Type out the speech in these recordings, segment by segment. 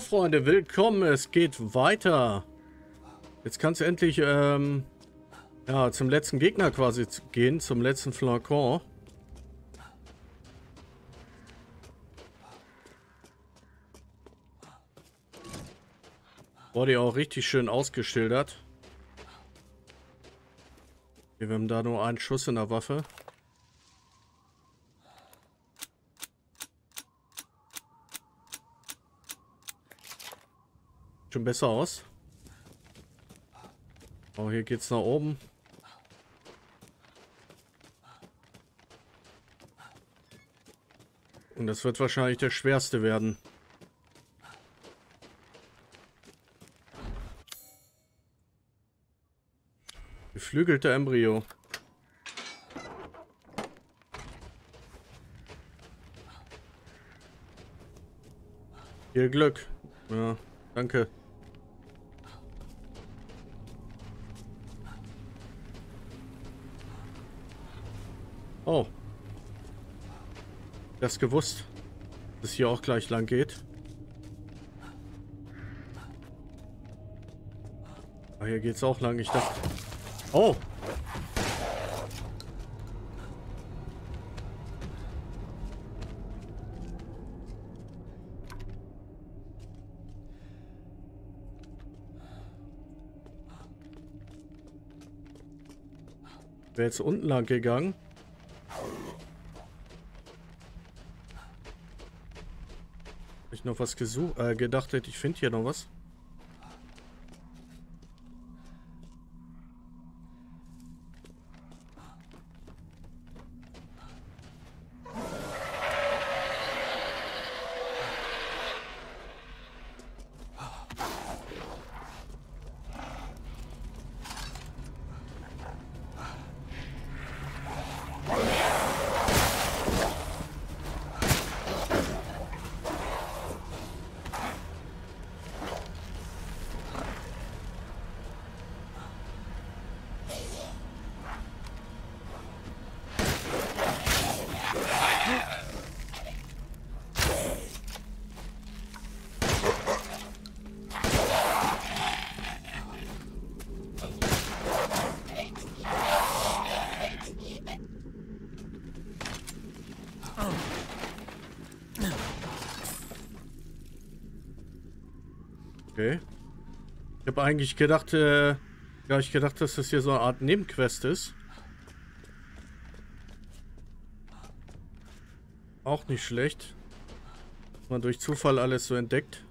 So, Freunde, willkommen. Es geht weiter. Jetzt kann es endlich ja, zum letzten Gegner quasi gehen, zum letzten Flakon. Wurde ja auch richtig schön ausgeschildert. Hier, wir haben da nur einen Schuss in der Waffe. Schon besser aus. Oh, hier geht's nach oben. Und das wird wahrscheinlich der schwerste werden. Geflügelter Embryo. Viel Glück. Ja, danke. Oh. Das gewusst, dass hier auch gleich lang geht. Ah, hier geht's auch lang. Ich dachte. Oh! Wäre jetzt unten lang gegangen. Ich noch was gesucht, gedacht hätte, ich finde hier noch was. Ich habe eigentlich gedacht, dass das hier so eine Art Nebenquest ist. Auch nicht schlecht. Dass man durch Zufall alles so entdeckt.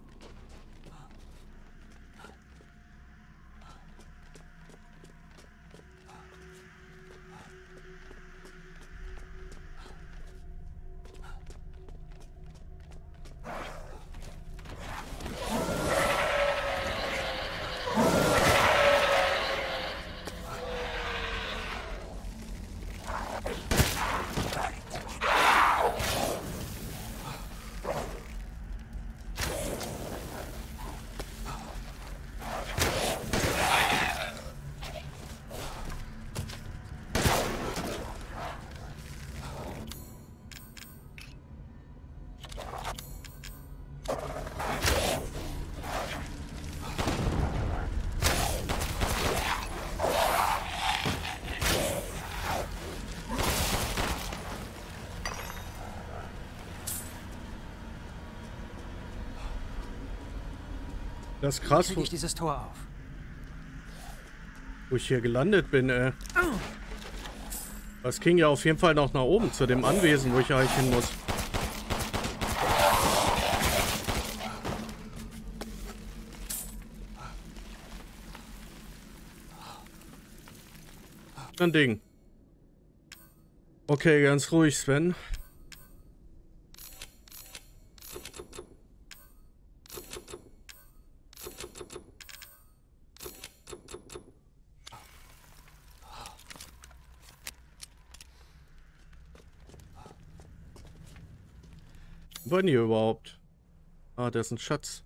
Das ist krass, wo ich dieses Tor auf. Wo ich hier gelandet bin, ey. Das ging ja auf jeden Fall noch nach oben, zu dem Anwesen, wo ich eigentlich hin muss. Ein Ding. Okay, ganz ruhig, Sven. Wann hier überhaupt? Ah, da ist ein Schatz.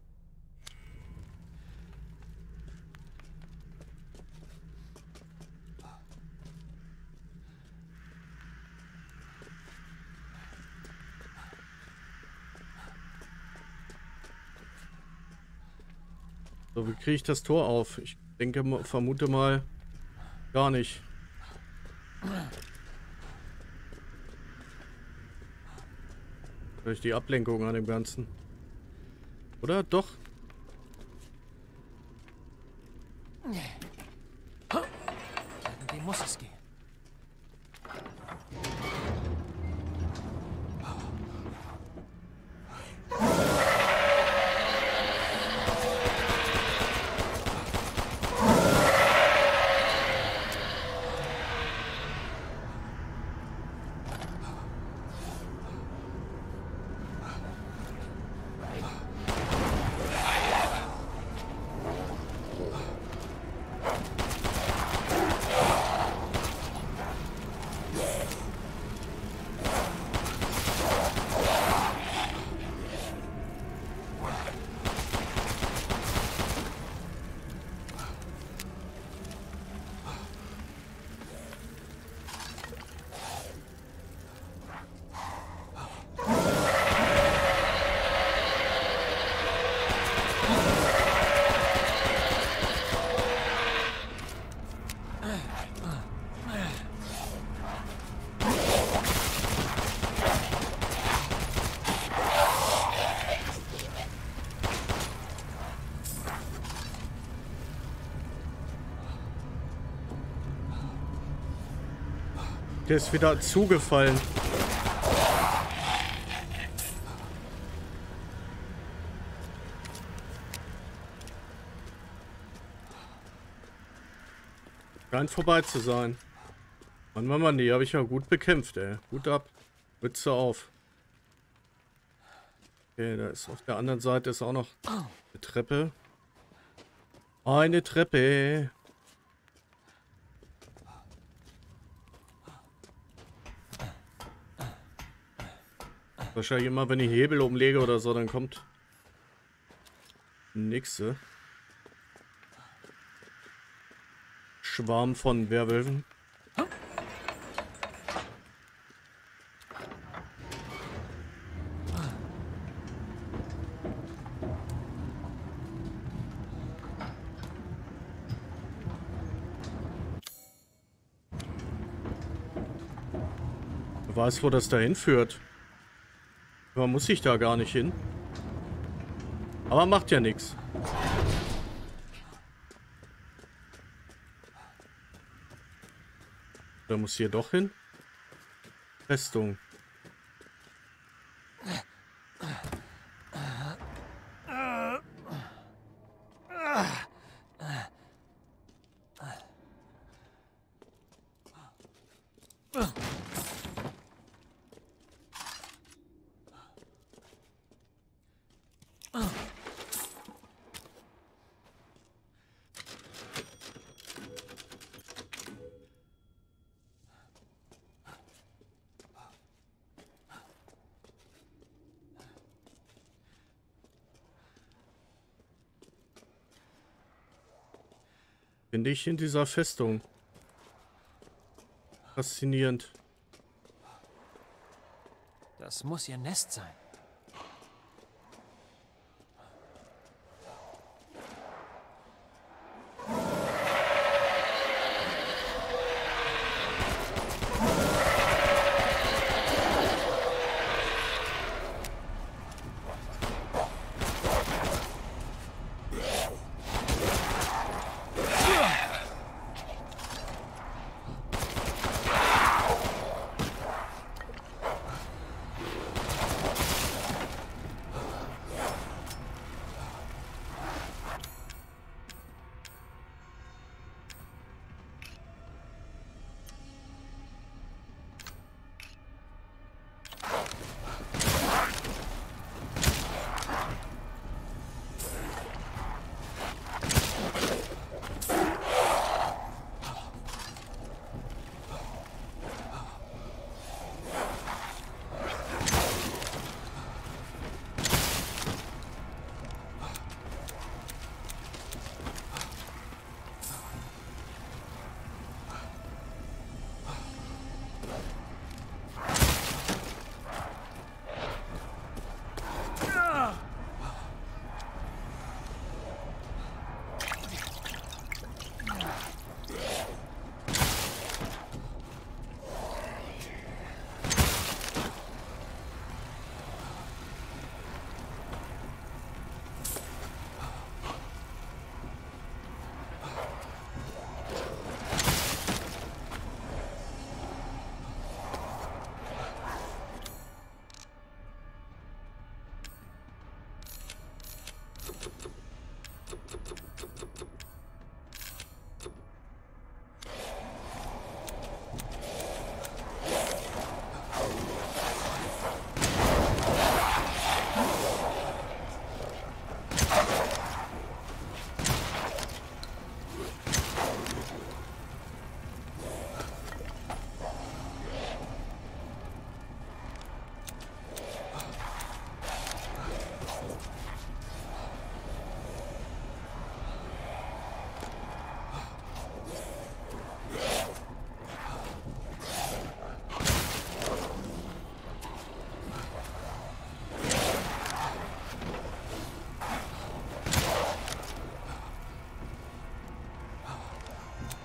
So, wie kriege ich das Tor auf? Ich denke, vermute mal gar nicht. Durch die Ablenkung an dem Ganzen. Oder? Doch. Irgendwie muss es gehen. Der ist wieder zugefallen. Scheint vorbei zu sein. Mann, die habe ich ja gut bekämpft, ey. Gut ab. Mütze auf. Okay, da ist auf der anderen Seite ist auch noch eine Treppe. Eine Treppe. Wahrscheinlich immer, wenn ich Hebel umlege oder so, dann kommt nächste Schwarm von Werwölfen. Wer weiß, wo das dahin führt. Man muss sich da gar nicht hin. Aber macht ja nichts. Da muss hier doch hin. Festung. Finde ich in dieser Festung faszinierend. Das muss ihr Nest sein.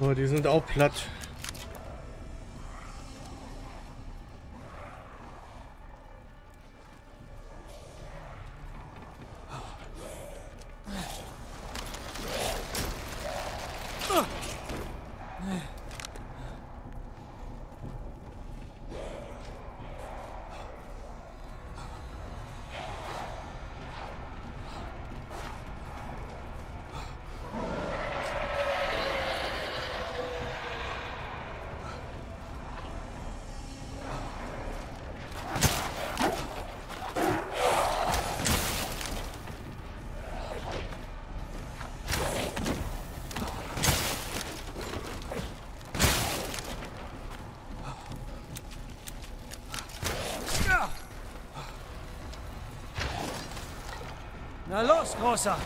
Oh, die sind auch platt. Na los, Großer!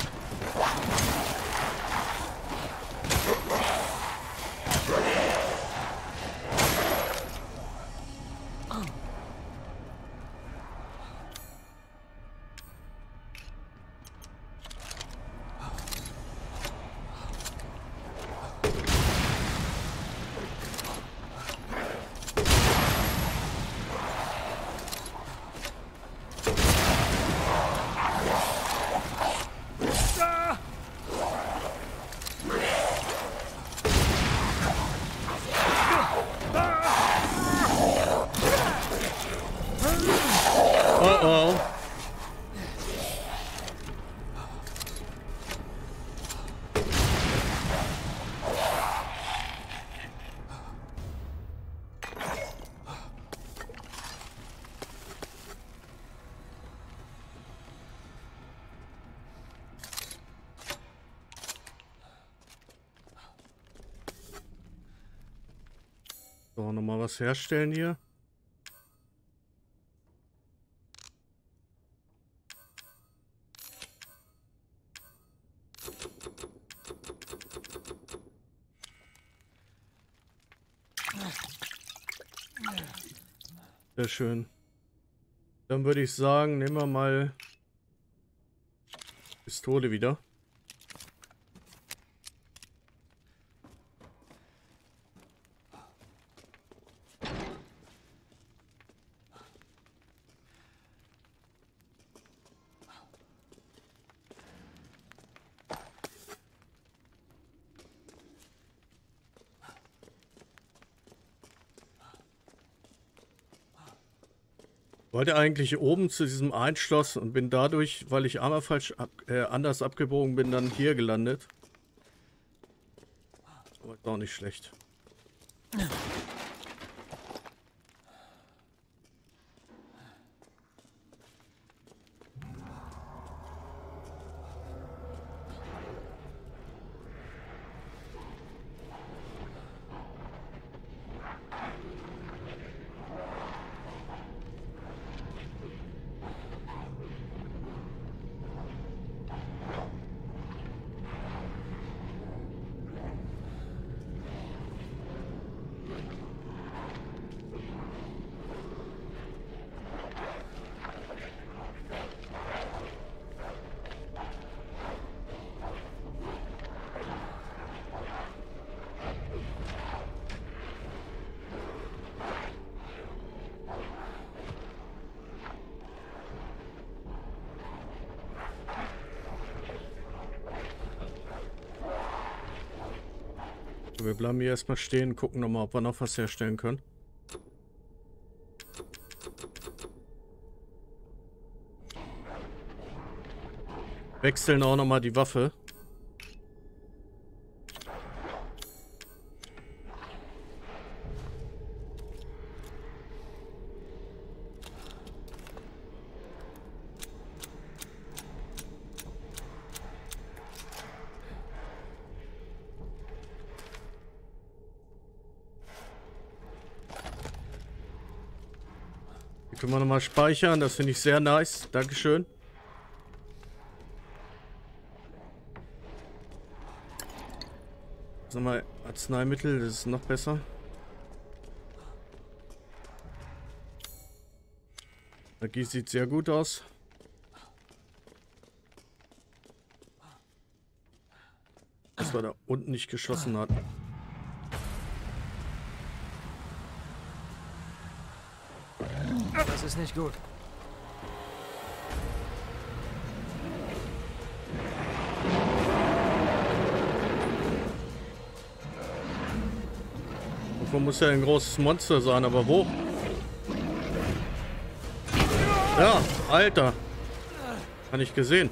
Nochmal was herstellen hier. Sehr schön. Dann würde ich sagen, nehmen wir mal Pistole wieder. Ich wollte eigentlich oben zu diesem Einschloss und bin dadurch, weil ich einmal falsch anders abgebogen bin, dann hier gelandet. Aber ist auch nicht schlecht. Wir bleiben hier erstmal stehen, gucken nochmal, ob wir noch was herstellen können. Wechseln auch nochmal die Waffe. Können wir nochmal speichern, das finde ich sehr nice. Dankeschön. Jetzt nochmal Arzneimittel, das ist noch besser. Energie sieht sehr gut aus. Dass wir da unten nicht geschossen hatten. Das ist nicht gut. Man muss ja ein großes Monster sein, aber wo? Ja, Alter. Hab ich gesehen.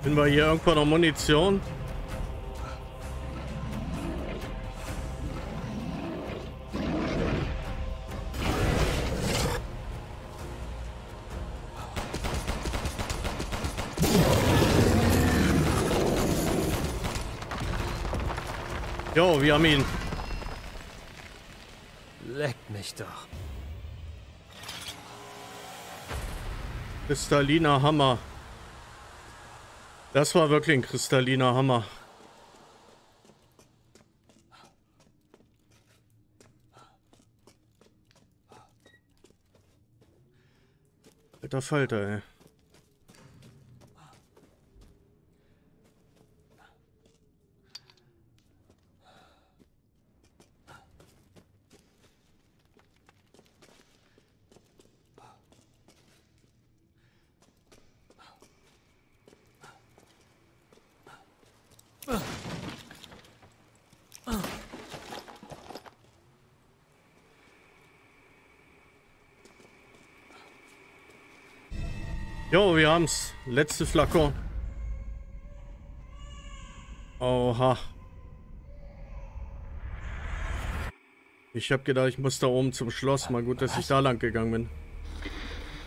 Finden wir hier irgendwo noch Munition? Jo, wir haben ihn. Leck mich doch. Kristalliner Hammer. Das war wirklich ein kristalliner Hammer. Alter Falter, ey. Jo, wir haben's. Letzte Flakon. Oha. Ich hab gedacht, ich muss da oben zum Schloss. Mal gut, dass ich da lang gegangen bin.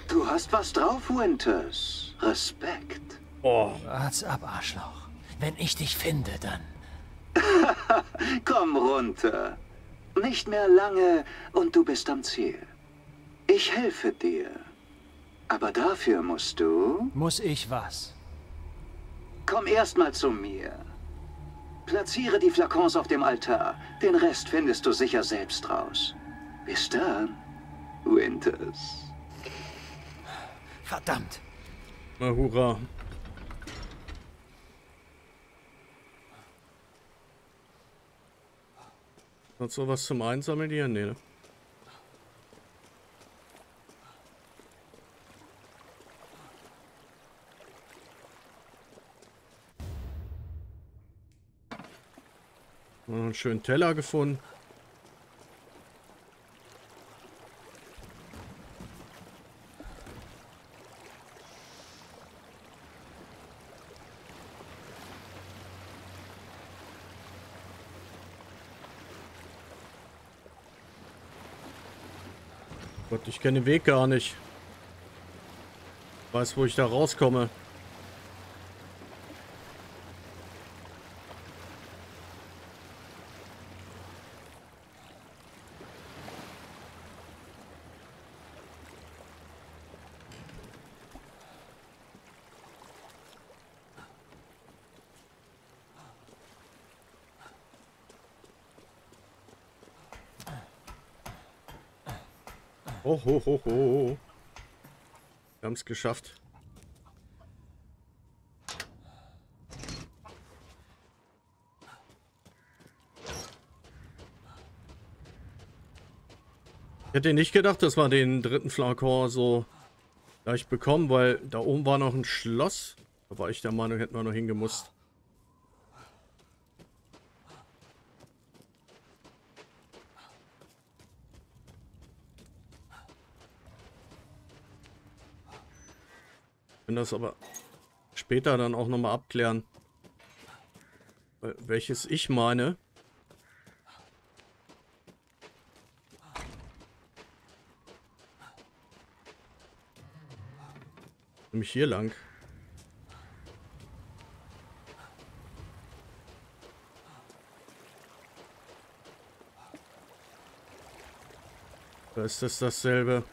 Du hast was drauf, Winters. Respekt. Oh. Wart's ab, Arschloch. Wenn ich dich finde, dann... Komm runter. Nicht mehr lange und du bist am Ziel. Ich helfe dir. Aber dafür musst du... Muss ich was? Komm erstmal zu mir. Platziere die Flakons auf dem Altar. Den Rest findest du sicher selbst raus. Bis dann, Winters. Verdammt. Na hurra. Hat sowas zum Einsammeln hier? Nee, ne? Einen schönen Teller gefunden. Gott, ich kenne den Weg gar nicht. Ich weiß, wo ich da rauskomme. Oh, ho, ho, ho. Wir haben es geschafft. Ich hätte nicht gedacht, dass wir den dritten Flakon so leicht bekommen, weil da oben war noch ein Schloss. Da war ich der Meinung, hätten wir noch hingemusst. Das aber später dann auch nochmal abklären, welches ich meine. Nämlich hier lang. Da ist das dasselbe.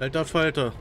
Alter Falter.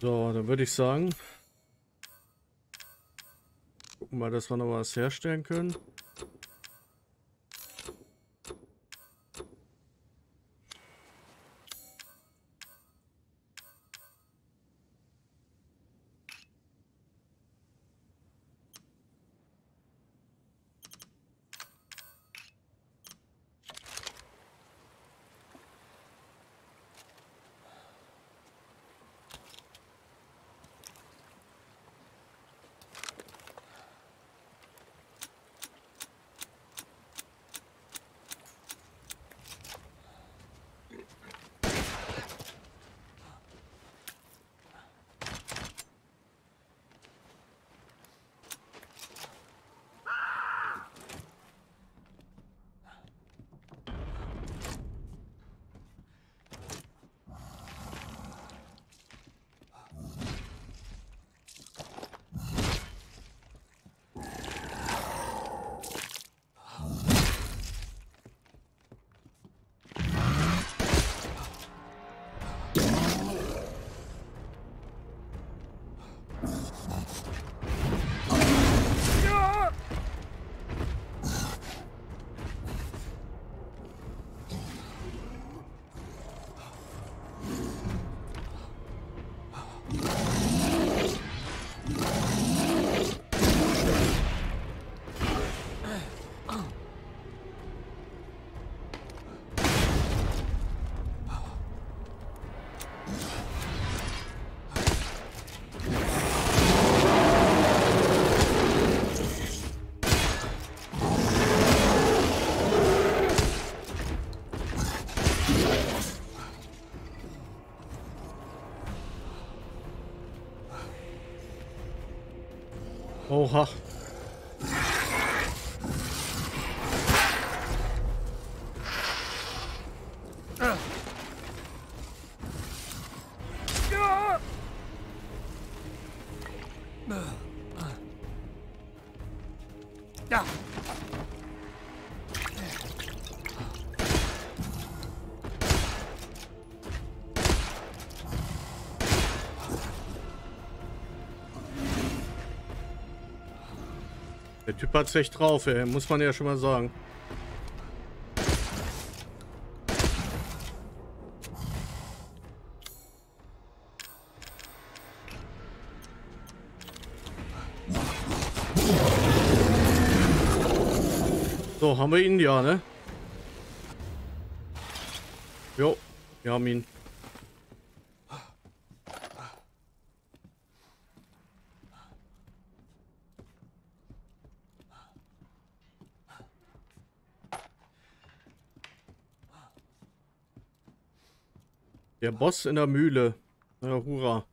So, dann würde ich sagen, gucken wir, dass wir noch was herstellen können. Oha. Der Typ hat's echt drauf, ey. Muss man ja schon mal sagen. So, haben wir ihn ja, ne? Jo, wir haben ihn. Der Boss in der Mühle. Na, hurra.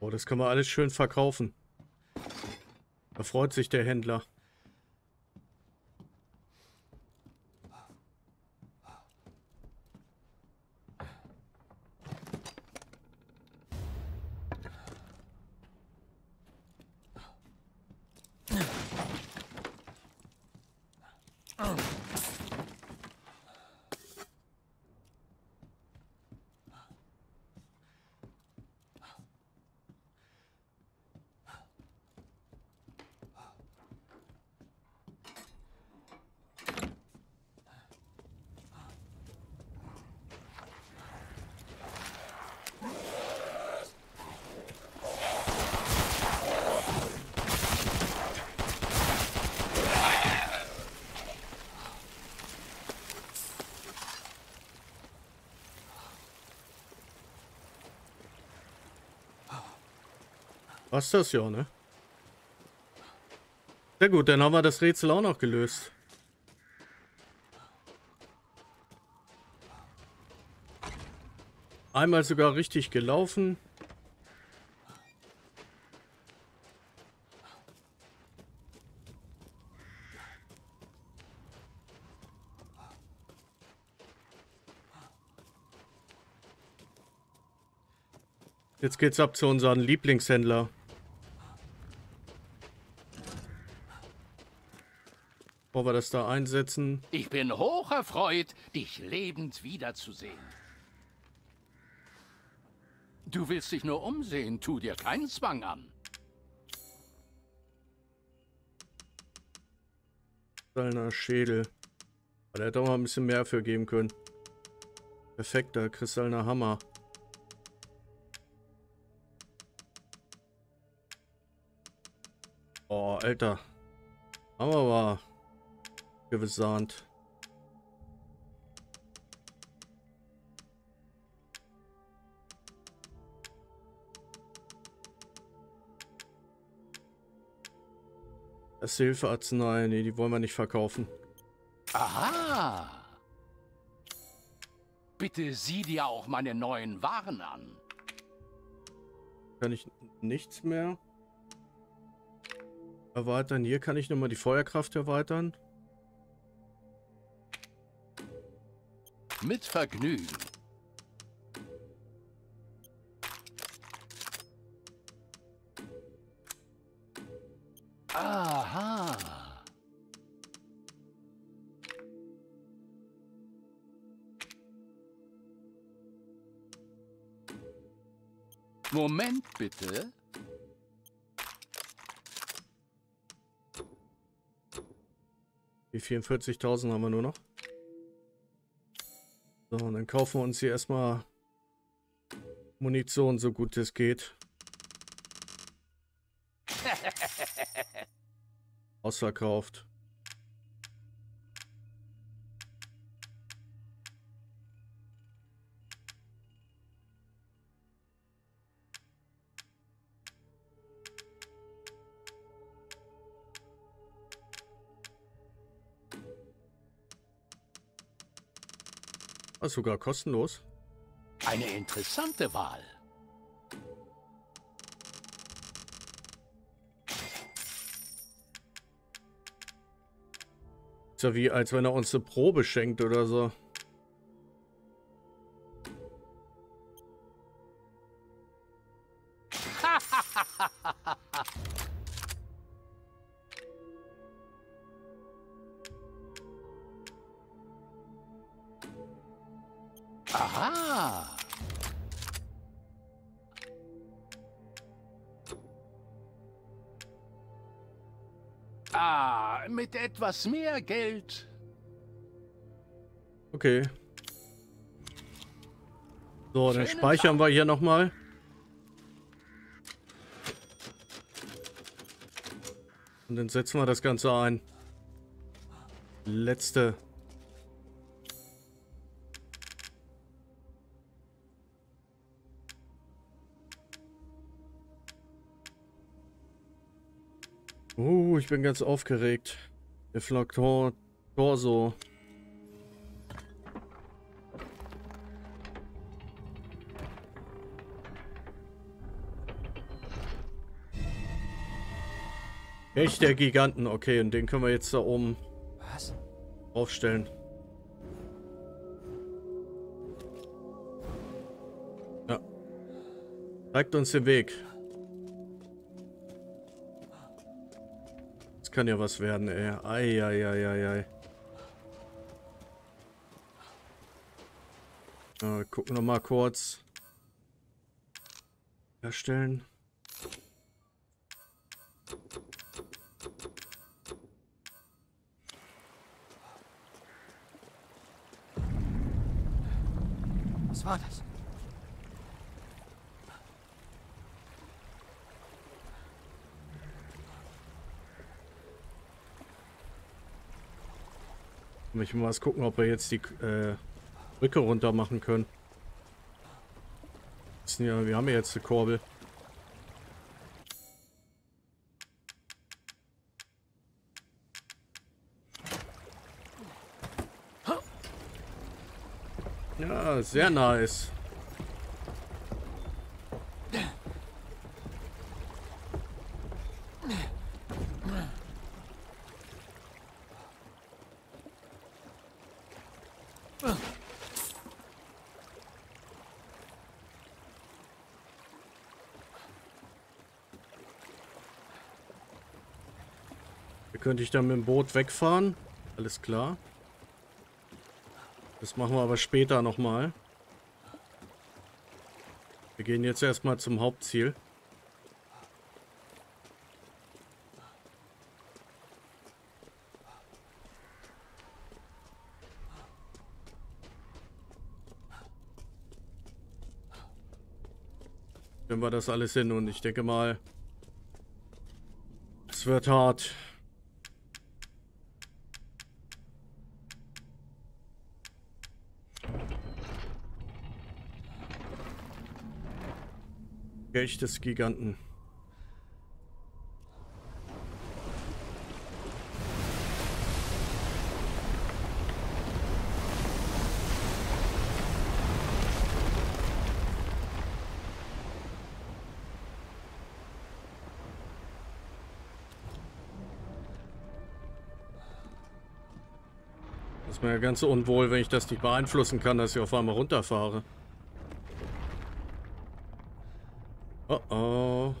Oh, das kann man alles schön verkaufen. Da freut sich der Händler. Passt das ja, ne? Sehr gut, dann haben wir das Rätsel auch noch gelöst. Einmal sogar richtig gelaufen. Jetzt geht's ab zu unseren Lieblingshändler. Wir das da einsetzen. Ich bin hoch erfreut, dich lebend wiederzusehen. Du willst dich nur umsehen, tu dir keinen Zwang an. Seiner Schädel. Da hätte auch mal ein bisschen mehr für geben können. Perfekter kristallner Hammer. Oh, Alter. Hammer war. Gewesahnt. Das Hilfearznei, nee, die wollen wir nicht verkaufen. Aha! Bitte sieh dir auch meine neuen Waren an. Kann ich nichts mehr erweitern? Hier kann ich nochmal die Feuerkraft erweitern. Mit Vergnügen. Aha. Moment bitte. Die 44.000 haben wir nur noch. So, und dann kaufen wir uns hier erstmal Munition, so gut es geht. Ausverkauft. Also sogar kostenlos. Eine interessante Wahl. Ist ja wie, als wenn er uns eine Probe schenkt oder so. Aha! Ah, mit etwas mehr Geld. Okay. So, dann speichern wir hier nochmal. Und dann setzen wir das Ganze ein. Letzte. Ich bin ganz aufgeregt. Deflektor Torso. Echt der Giganten. Okay, und den können wir jetzt da oben aufstellen. Ja. Zeigt uns den Weg. Kann ja was werden, ey. Ei, ei, ei, ei, ei. Gucken wir mal kurz. Herstellen. Was war das? Ich muss mal gucken, ob wir jetzt die Brücke runter machen können. Ja, wir haben ja jetzt eine Kurbel. Ja, sehr nice. Könnte ich dann mit dem Boot wegfahren? Alles klar. Das machen wir aber später nochmal. Wir gehen jetzt erstmal zum Hauptziel. Nehmen wir das alles hin und ich denke mal, es wird hart. Des Giganten. Das ist mir ja ganz unwohl, wenn ich das nicht beeinflussen kann, dass ich auf einmal runterfahre. Oh oh.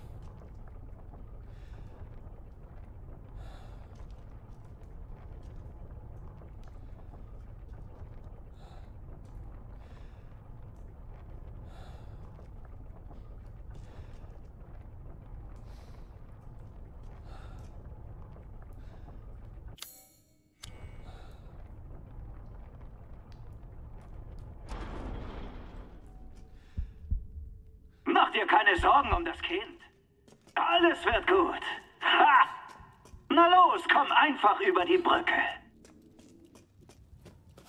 Sorgen um das Kind. Alles wird gut. Ha! Na los, komm einfach über die Brücke.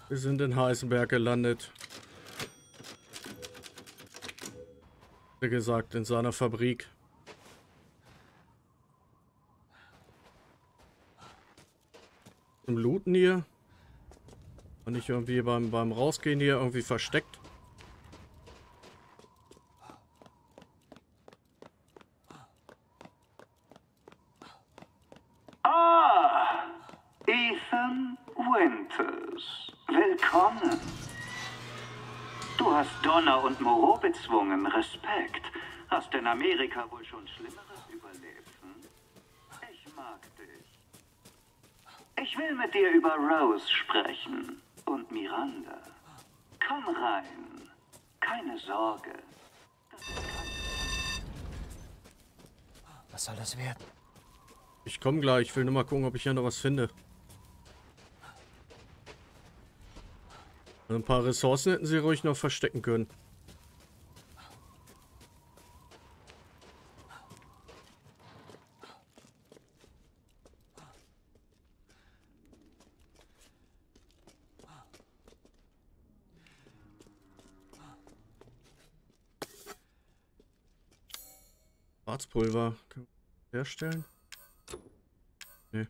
Wir sind in Heisenberg gelandet. Wie gesagt, in seiner Fabrik. Zum Looten hier. Und nicht irgendwie beim Rausgehen hier irgendwie versteckt. Ah, Ethan Winters. Willkommen. Du hast Donner und Moreau bezwungen. Respekt. Hast in Amerika wohl schon Schlimmeres überlebt, hm? Ich mag dich. Ich will mit dir über Rose sprechen. Und Miranda. Komm rein. Keine Sorge. Was soll das werden? Ich komme gleich. Ich will nur mal gucken, ob ich hier noch was finde. Ein paar Ressourcen hätten sie ruhig noch verstecken können. Schwarzpulver können wir herstellen. Nee.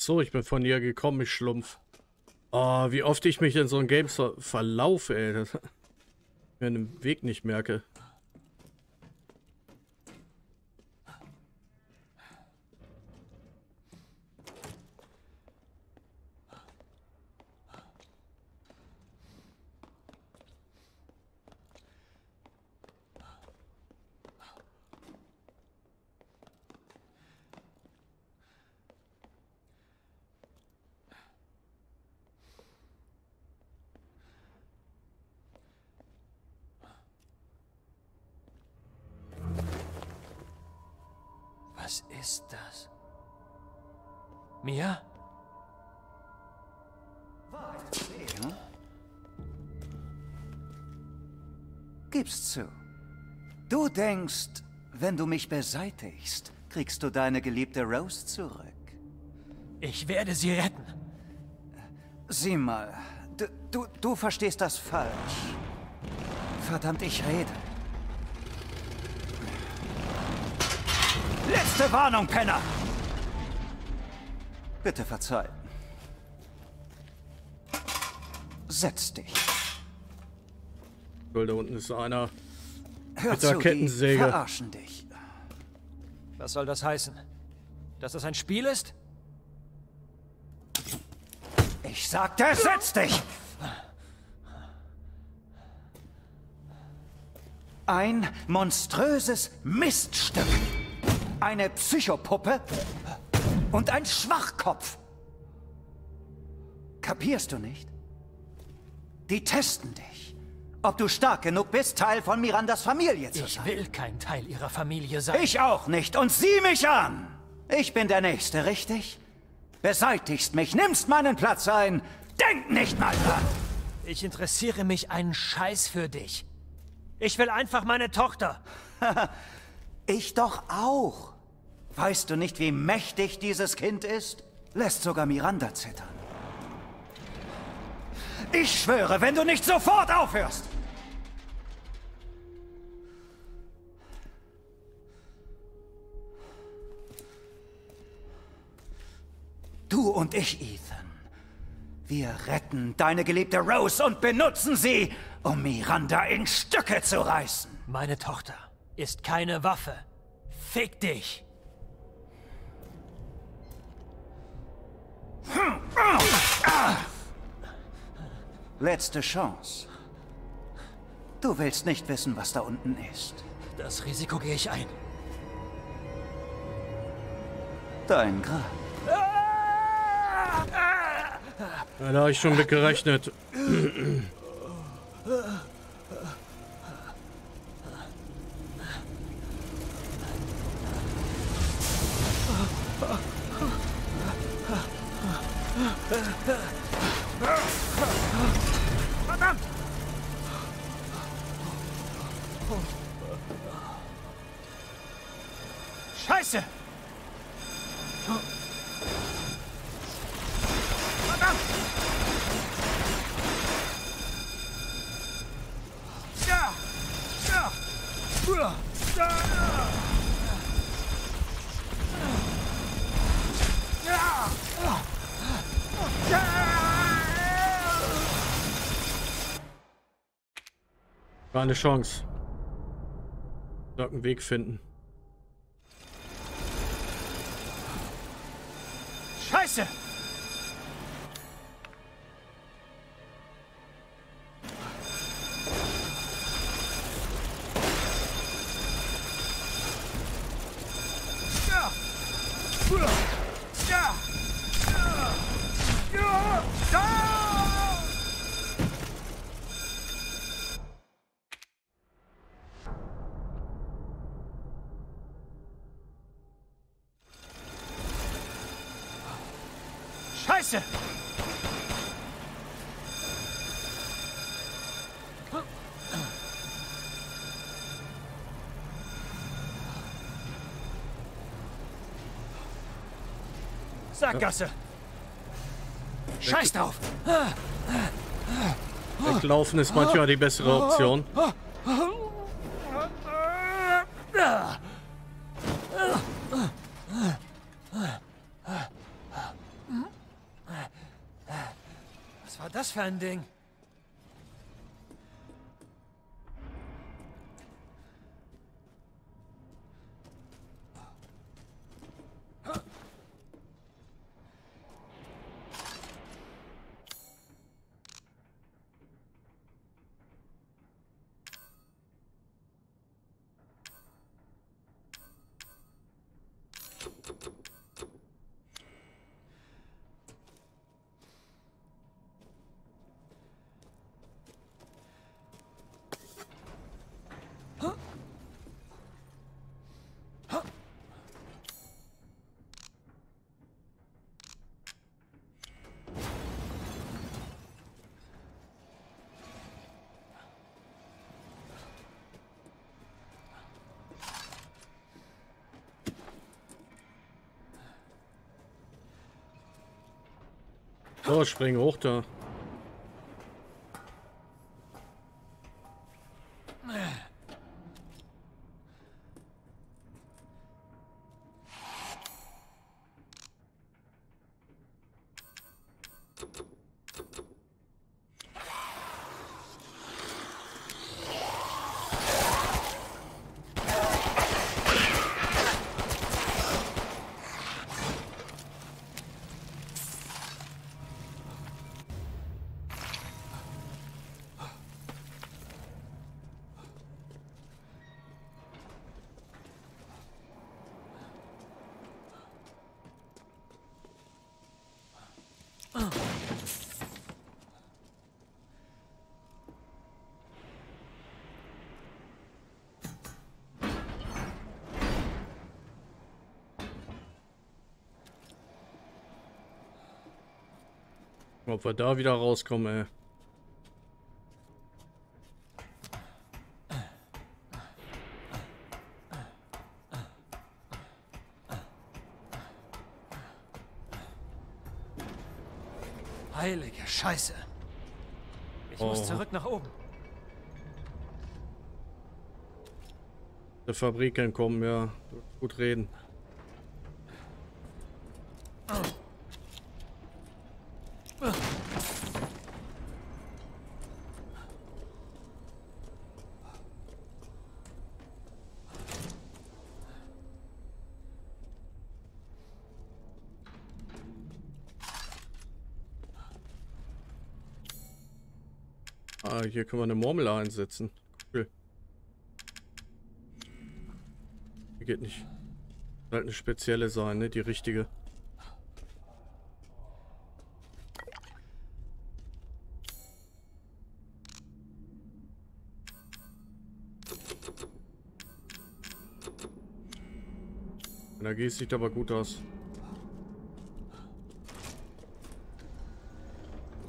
So, ich bin von hier gekommen, ich Schlumpf. Oh, wie oft ich mich in so einem Game verlaufe, ey. Dass ich mir den Weg nicht merke. Was ist das? Mia? Hm? Gib's zu. Du denkst, wenn du mich beseitigst, kriegst du deine geliebte Rose zurück. Ich werde sie retten. Sieh mal, du verstehst das falsch. Verdammt, ich rede. Letzte Warnung, Penner! Bitte verzeihen. Setz dich. Da unten ist einer. Hör mit der zu, Kettensäge. Die verarschen dich. Was soll das heißen? Dass das ein Spiel ist? Ich sagte, setz dich! Ein monströses Miststück. Eine Psychopuppe und ein Schwachkopf. Kapierst du nicht? Die testen dich. Ob du stark genug bist, Teil von Mirandas Familie zu sein. Ich will kein Teil ihrer Familie sein. Ich auch nicht. Und sieh mich an. Ich bin der Nächste, richtig? Beseitigst mich, nimmst meinen Platz ein. Denk nicht mal dran. Ich interessiere mich einen Scheiß für dich. Ich will einfach meine Tochter. Ich doch auch. Weißt du nicht, wie mächtig dieses Kind ist? Lässt sogar Miranda zittern. Ich schwöre, wenn du nicht sofort aufhörst! Du und ich, Ethan. Wir retten deine geliebte Rose und benutzen sie, um Miranda in Stücke zu reißen. Meine Tochter ist keine Waffe. Fick dich! Letzte Chance. Du willst nicht wissen, was da unten ist. Das Risiko gehe ich ein. Dein Grab. Ja, da habe ich schon mit gerechnet. Verdammt! Scheiße! Verdammt! Ja! Ja! Ja! Ja! Ja! War eine Chance. Ich sollte einen Weg finden. Scheiße! Scheiße! Sackgasse! Scheiß drauf! Weglaufen ist manchmal die bessere Option. Was für ein Ding? So, spring hoch da. Ob wir da wieder rauskommen, ey. Heilige Scheiße. Ich muss zurück nach oben. Die Fabrik entkommen, ja. Gut reden. Ah, hier können wir eine Murmel einsetzen. Cool. Hier geht nicht. Halt eine spezielle sein, ne? Die richtige. Energie sieht aber gut aus.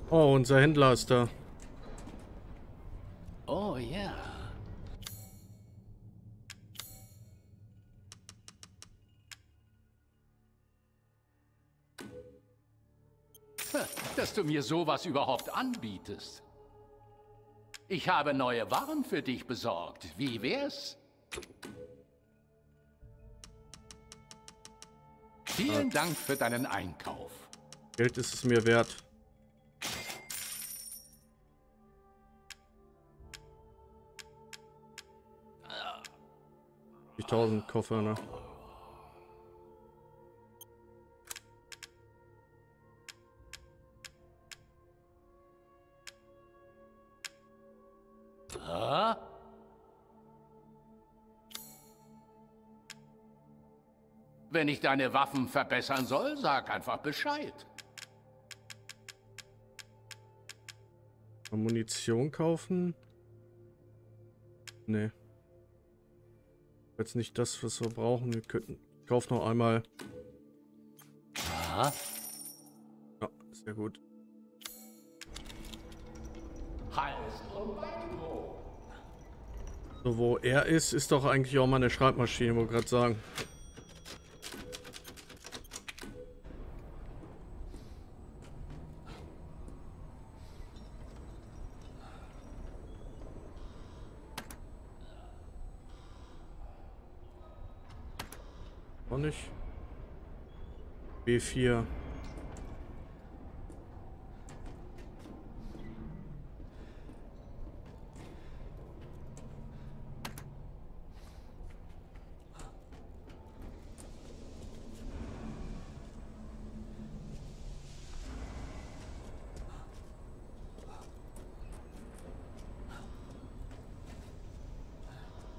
Oh, unser Händler ist da. Oh ja. Dass du mir sowas überhaupt anbietest. Ich habe neue Waren für dich besorgt. Wie wär's? Vielen Dank für deinen Einkauf. Geld ist es mir wert. Die 1000 Koffer, ne? Wenn ich deine Waffen verbessern soll, sag einfach Bescheid. Munition kaufen? Nee. Jetzt nicht das, was wir brauchen. Wir könnten. Ich kaufe noch einmal. Aha. Ja, sehr gut. So, wo er ist, ist doch eigentlich auch mal eine Schreibmaschine, wollte gerade sagen. Nicht. B4.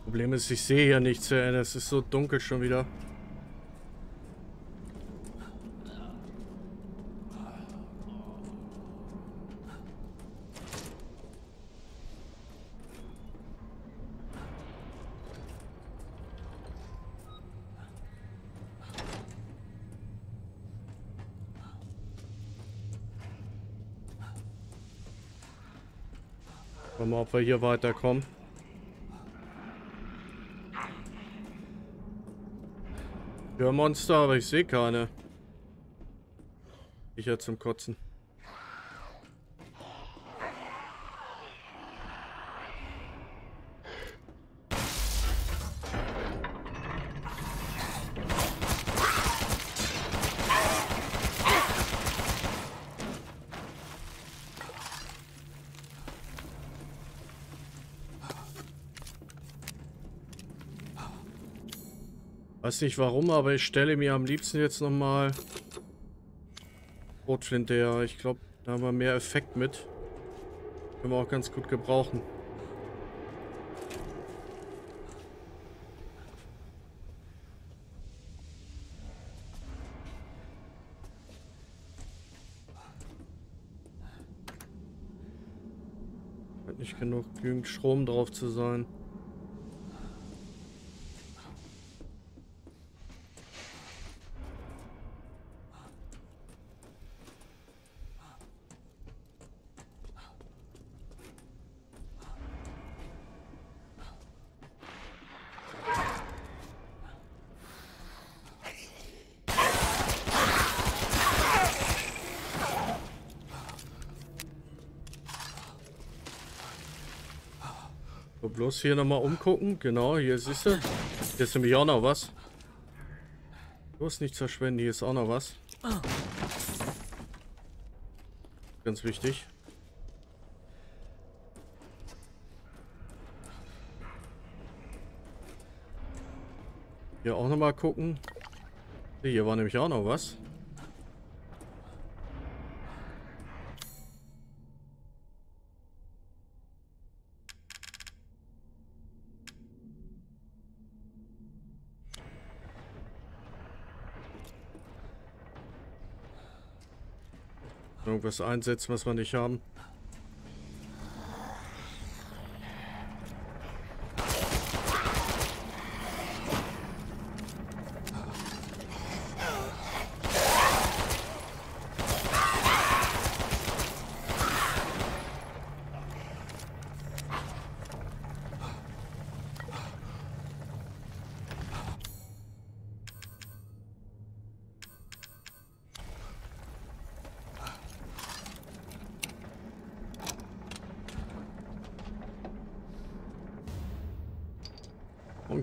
Problem ist, ich sehe ja nichts, ey. Das ist so dunkel schon wieder. Mal, ob wir hier weiterkommen. Ja, Monster, aber ich sehe keine. Ich ja zum Kotzen. Weiß nicht warum, aber ich stelle mir am liebsten jetzt nochmal Rotflinte her. Ich glaube, da haben wir mehr Effekt mit. Können wir auch ganz gut gebrauchen. Hat nicht genug genügend Strom drauf zu sein. Bloß hier nochmal umgucken. Genau, hier siehst du. Hier ist nämlich auch noch was. Bloß nichts verschwenden, hier ist auch noch was. Ganz wichtig. Hier auch nochmal gucken. Hier war nämlich auch noch was. irgendwas einsetzen, was wir nicht haben.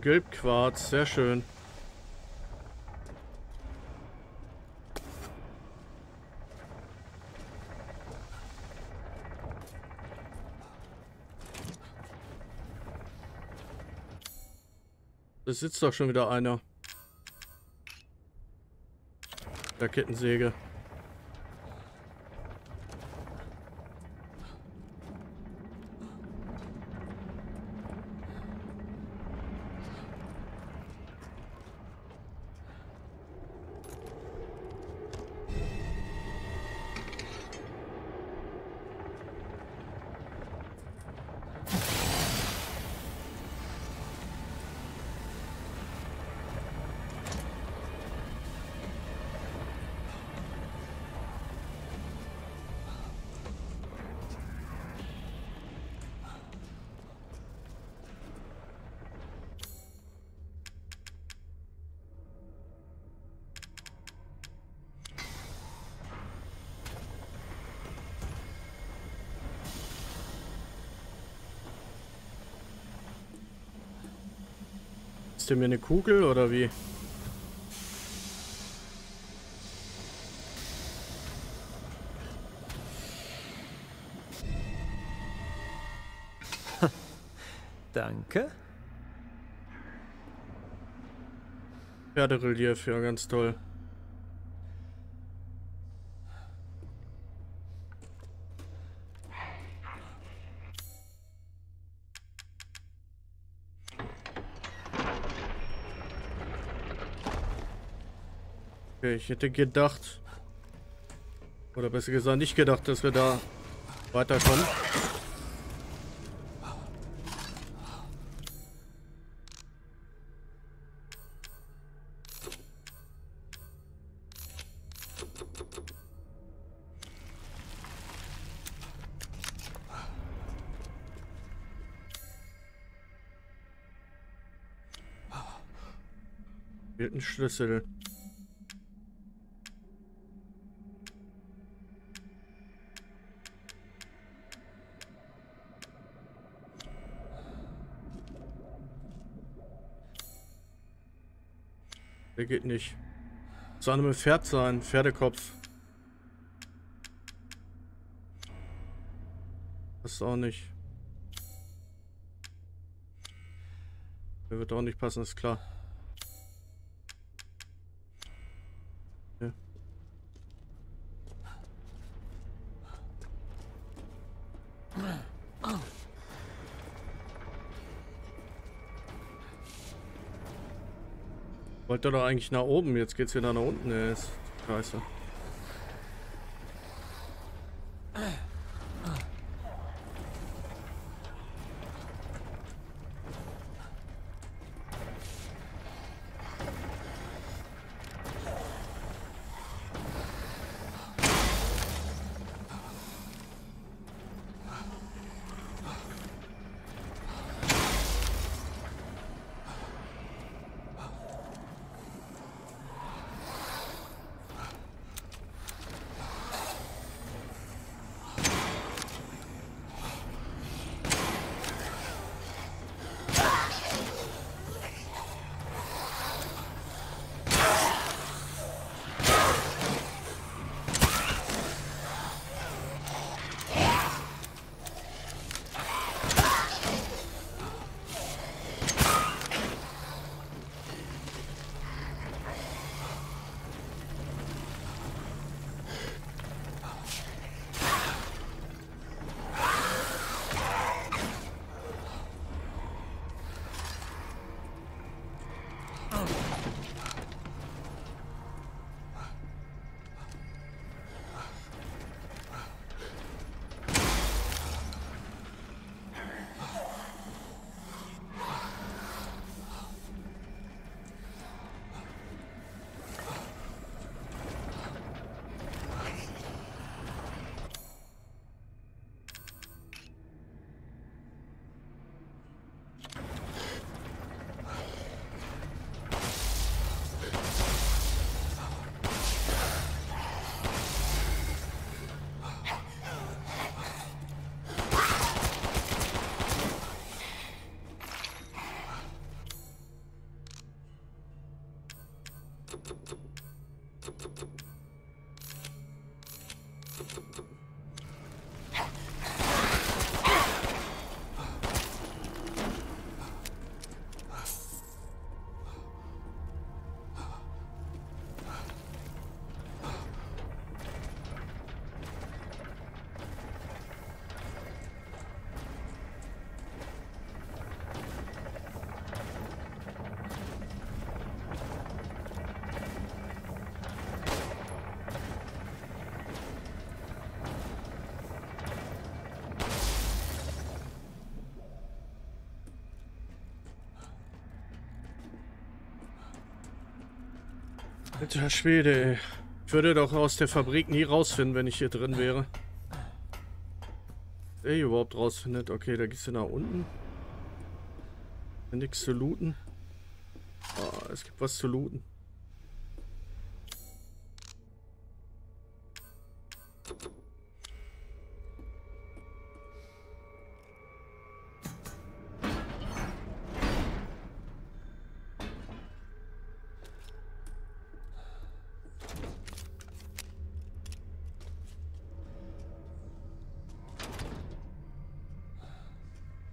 Gelbquarz, sehr schön. Da sitzt doch schon wieder einer. Der Kettensäge. Mir eine Kugel oder wie? Danke. Pferderelief, ja, ganz toll. Ich hätte gedacht, oder besser gesagt nicht gedacht, dass wir da weiterkommen. Fehlt ein Schlüssel. Der geht nicht. Soll einem Pferd sein, Pferdekopf. Passt auch nicht. Der wird auch nicht passen, ist klar. Ja. Wollte doch eigentlich nach oben, jetzt geht's wieder nach unten, ey, ist scheiße. Alter Schwede, ey. Ich würde doch aus der Fabrik nie rausfinden, wenn ich hier drin wäre. Der hier überhaupt rausfindet. Okay, da gehst du nach unten. Nichts zu looten. Oh, es gibt was zu looten.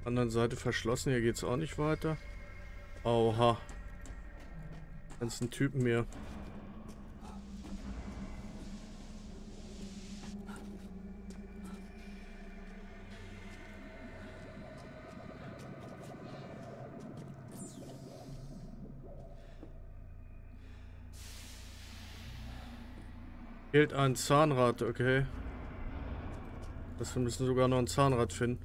Anderen Seite verschlossen, hier geht's auch nicht weiter. Oha. Ganzen Typen hier. Fehlt ein Zahnrad, okay. Das, wir müssen sogar noch ein Zahnrad finden.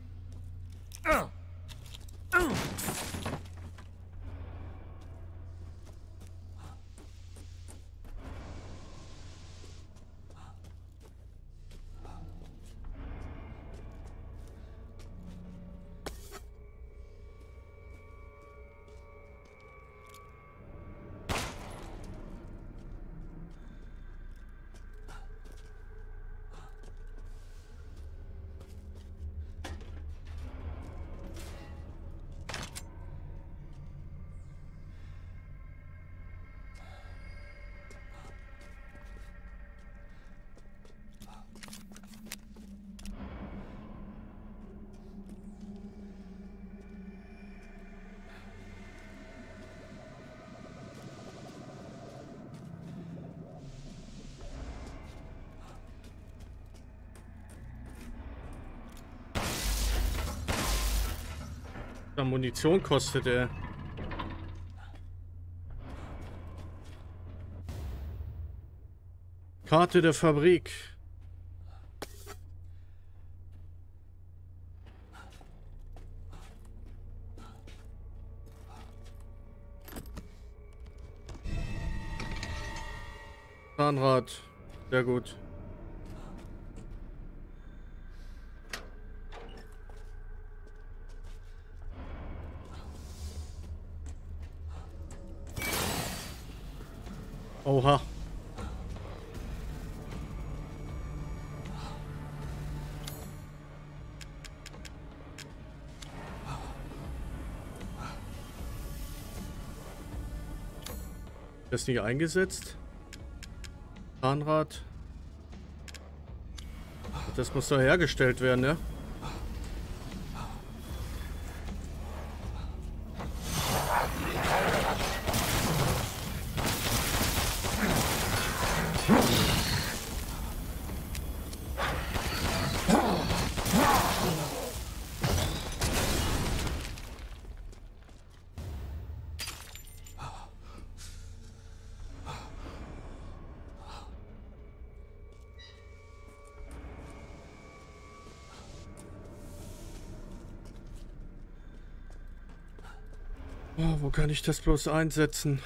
Munition kostet er. Karte der Fabrik. Zahnrad. Sehr gut. Oha. Das nicht eingesetzt. Zahnrad. Das muss doch hergestellt werden, ne? Wo kann ich das bloß einsetzen?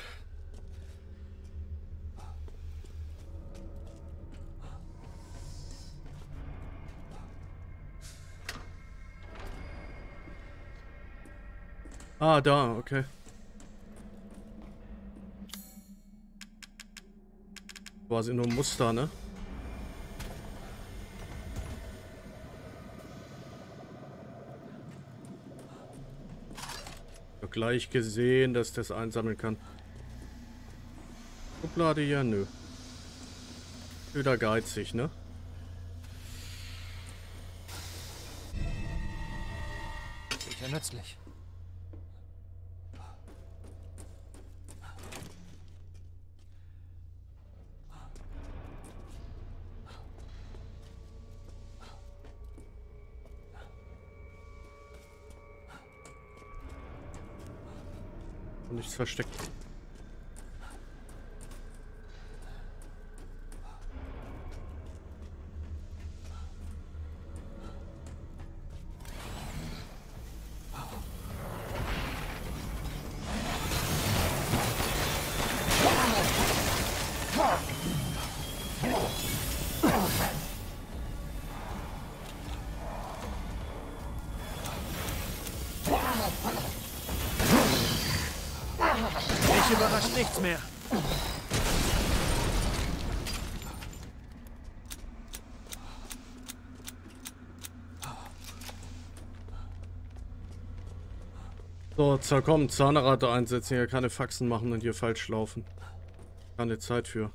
Ah, da, okay. Quasi nur Muster, ne? Gleich gesehen, dass ich das einsammeln kann. Schublade hier, nö. Wieder geizig, ne? Sicher nützlich. Nichts versteckt. überrascht nichts mehr. So, komm, Zahnrad einsetzen, hier keine Faxen machen und hier falsch laufen. Keine Zeit für.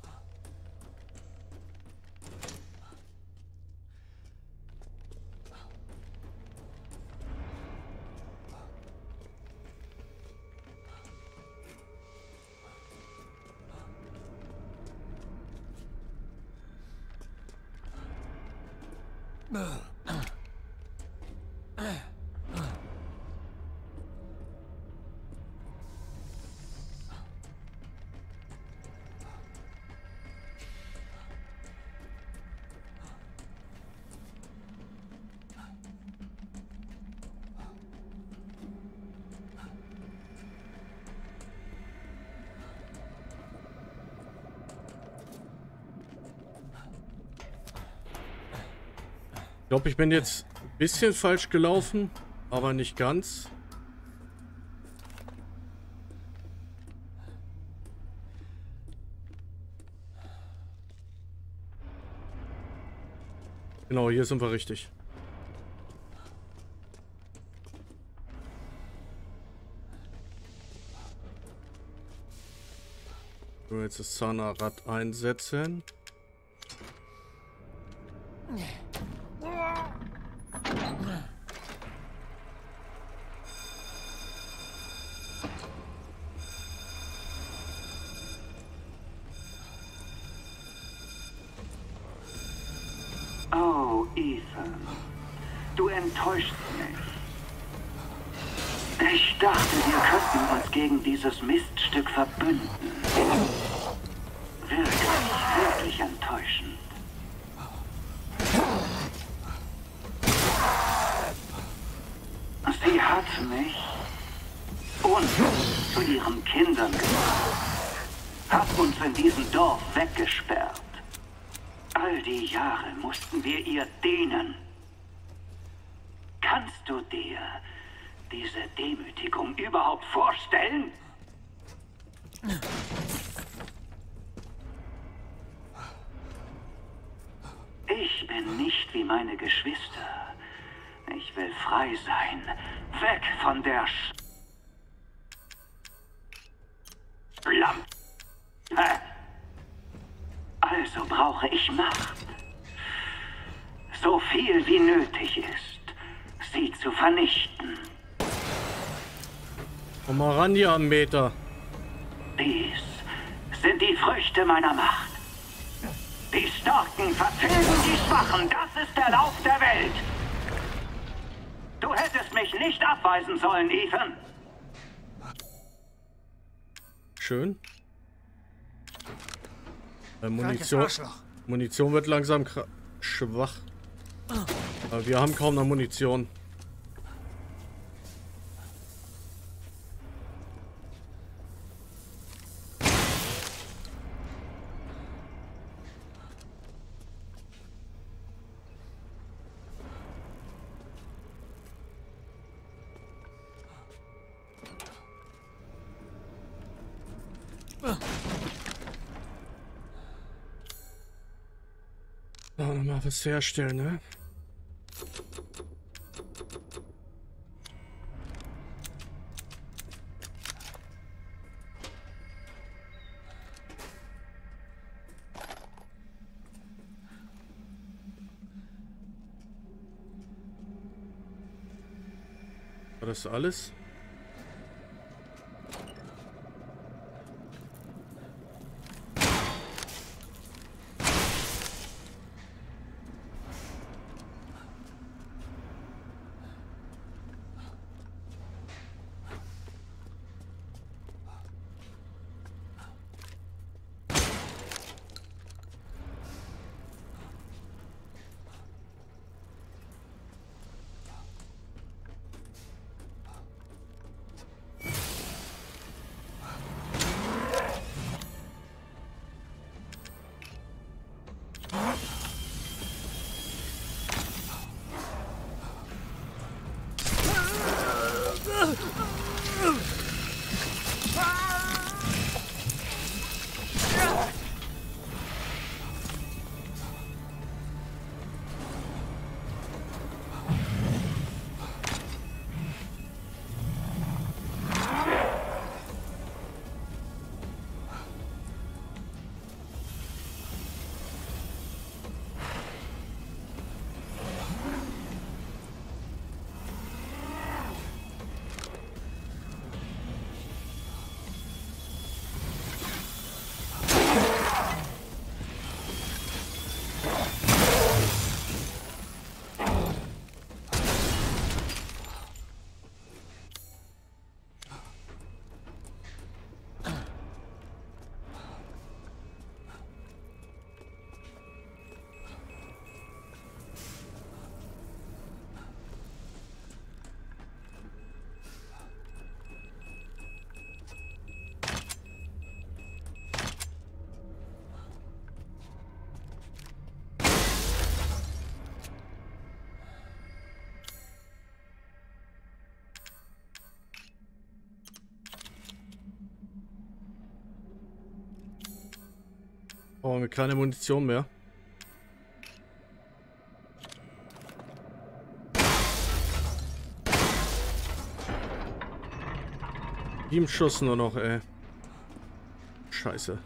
Ich glaube, ich bin jetzt ein bisschen falsch gelaufen, aber nicht ganz. Genau, hier sind wir richtig. So, jetzt das Zahnrad einsetzen. Dieses Miststück verbünden. Wirklich enttäuschend. Sie hat mich und zu ihren Kindern gemacht. Hat uns in diesem Dorf weggesperrt. All die Jahre mussten wir ihr dienen. Kannst du dir diese Demütigung überhaupt vorstellen? Ich bin nicht wie meine Geschwister. Ich will frei sein. Weg von der Also brauche ich Macht. So viel wie nötig ist, sie zu vernichten. Komm mal ran hier am Meter. Dies sind die Früchte meiner Macht. Die Starken vertilgen die Schwachen. Das ist der Lauf der Welt. Du hättest mich nicht abweisen sollen, Ethan. Schön. Munition wird langsam schwach. Aber wir haben kaum noch Munition. Was herstellen, ne? War das alles? Brauchen wir keine Munition mehr. Sieben Schuss nur noch, ey. Scheiße.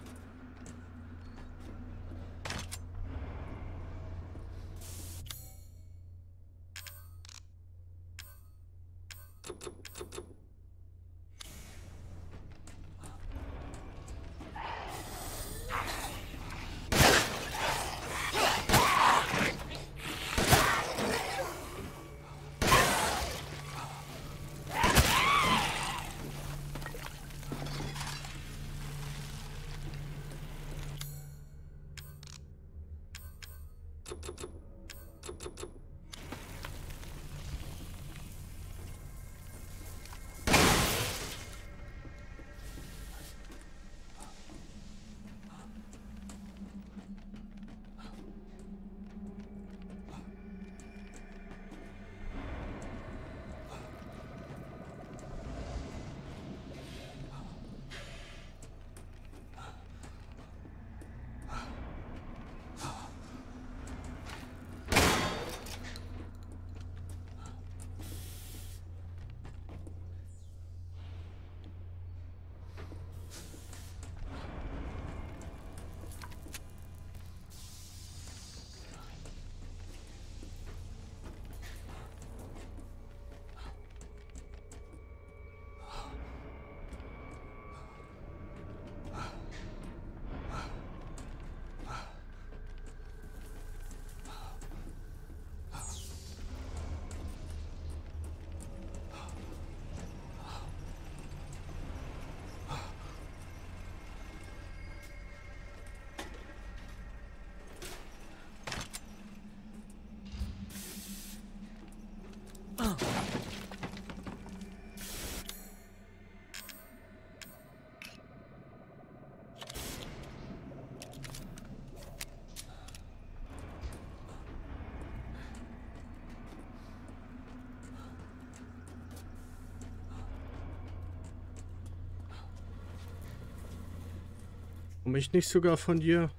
Komme ich nicht sogar von dir?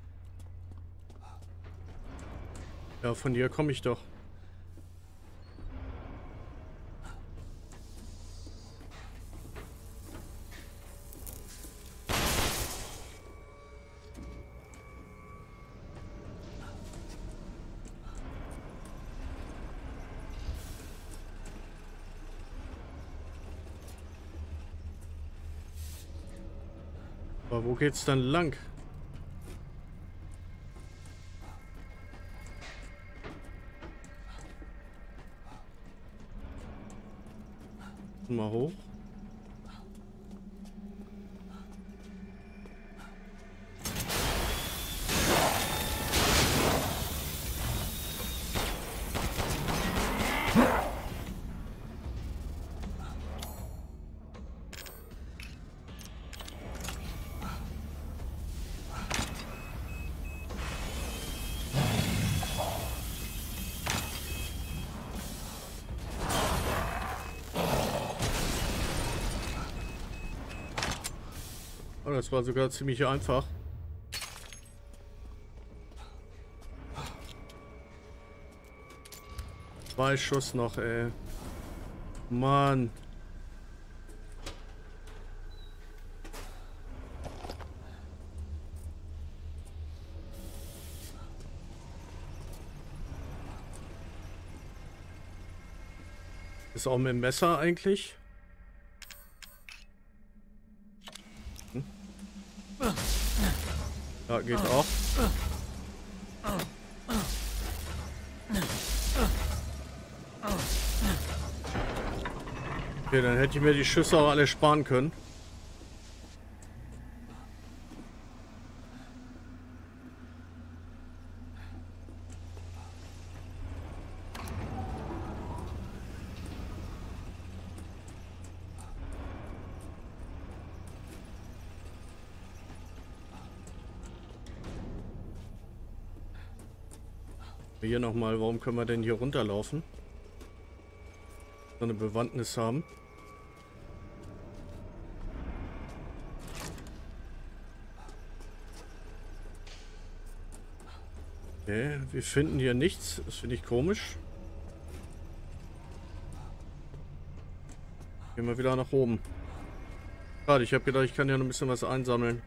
Ja, von dir komme ich doch. Wo geht's dann lang? Mal hoch. Das war sogar ziemlich einfach. Zwei Schuss noch, ey. Mann. Ist auch mit dem Messer eigentlich? Ja, geht auch. Okay, dann hätte ich mir die Schüsse auch alle sparen können. Hier nochmal, warum können wir denn hier runterlaufen? So eine Bewandtnis haben. Okay, wir finden hier nichts. Das finde ich komisch. Gehen wir wieder nach oben. Schade, ich habe gedacht, ich kann ja noch ein bisschen was einsammeln.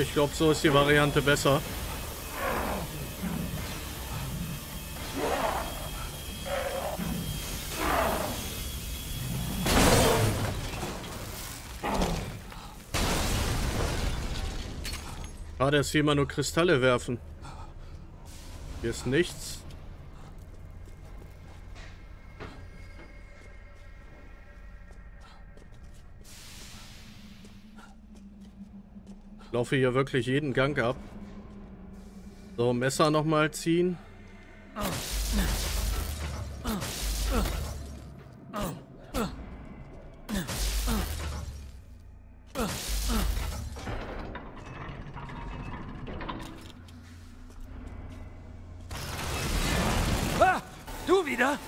Ich glaube, so ist die Variante besser. Ah, dass hier immer nur Kristalle werfen. Hier ist nichts. Ich laufe hier wirklich jeden Gang ab. So, Messer nochmal ziehen. Ah, du wieder?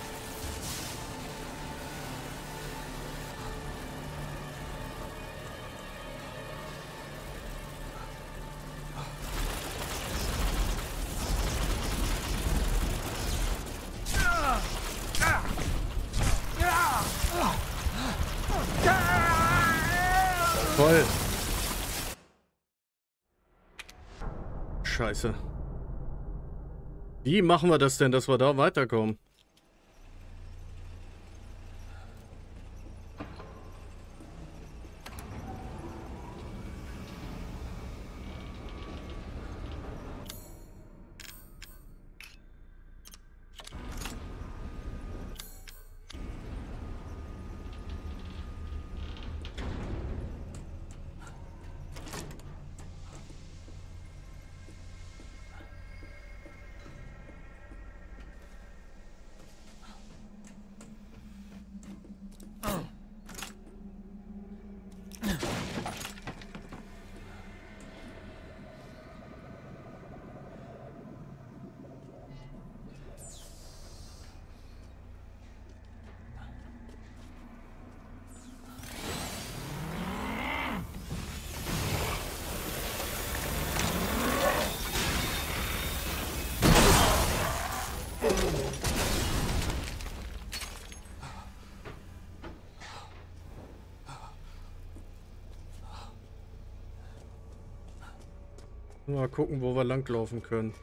Scheiße. Wie machen wir das denn, dass wir da weiterkommen? Mal gucken, wo wir langlaufen können.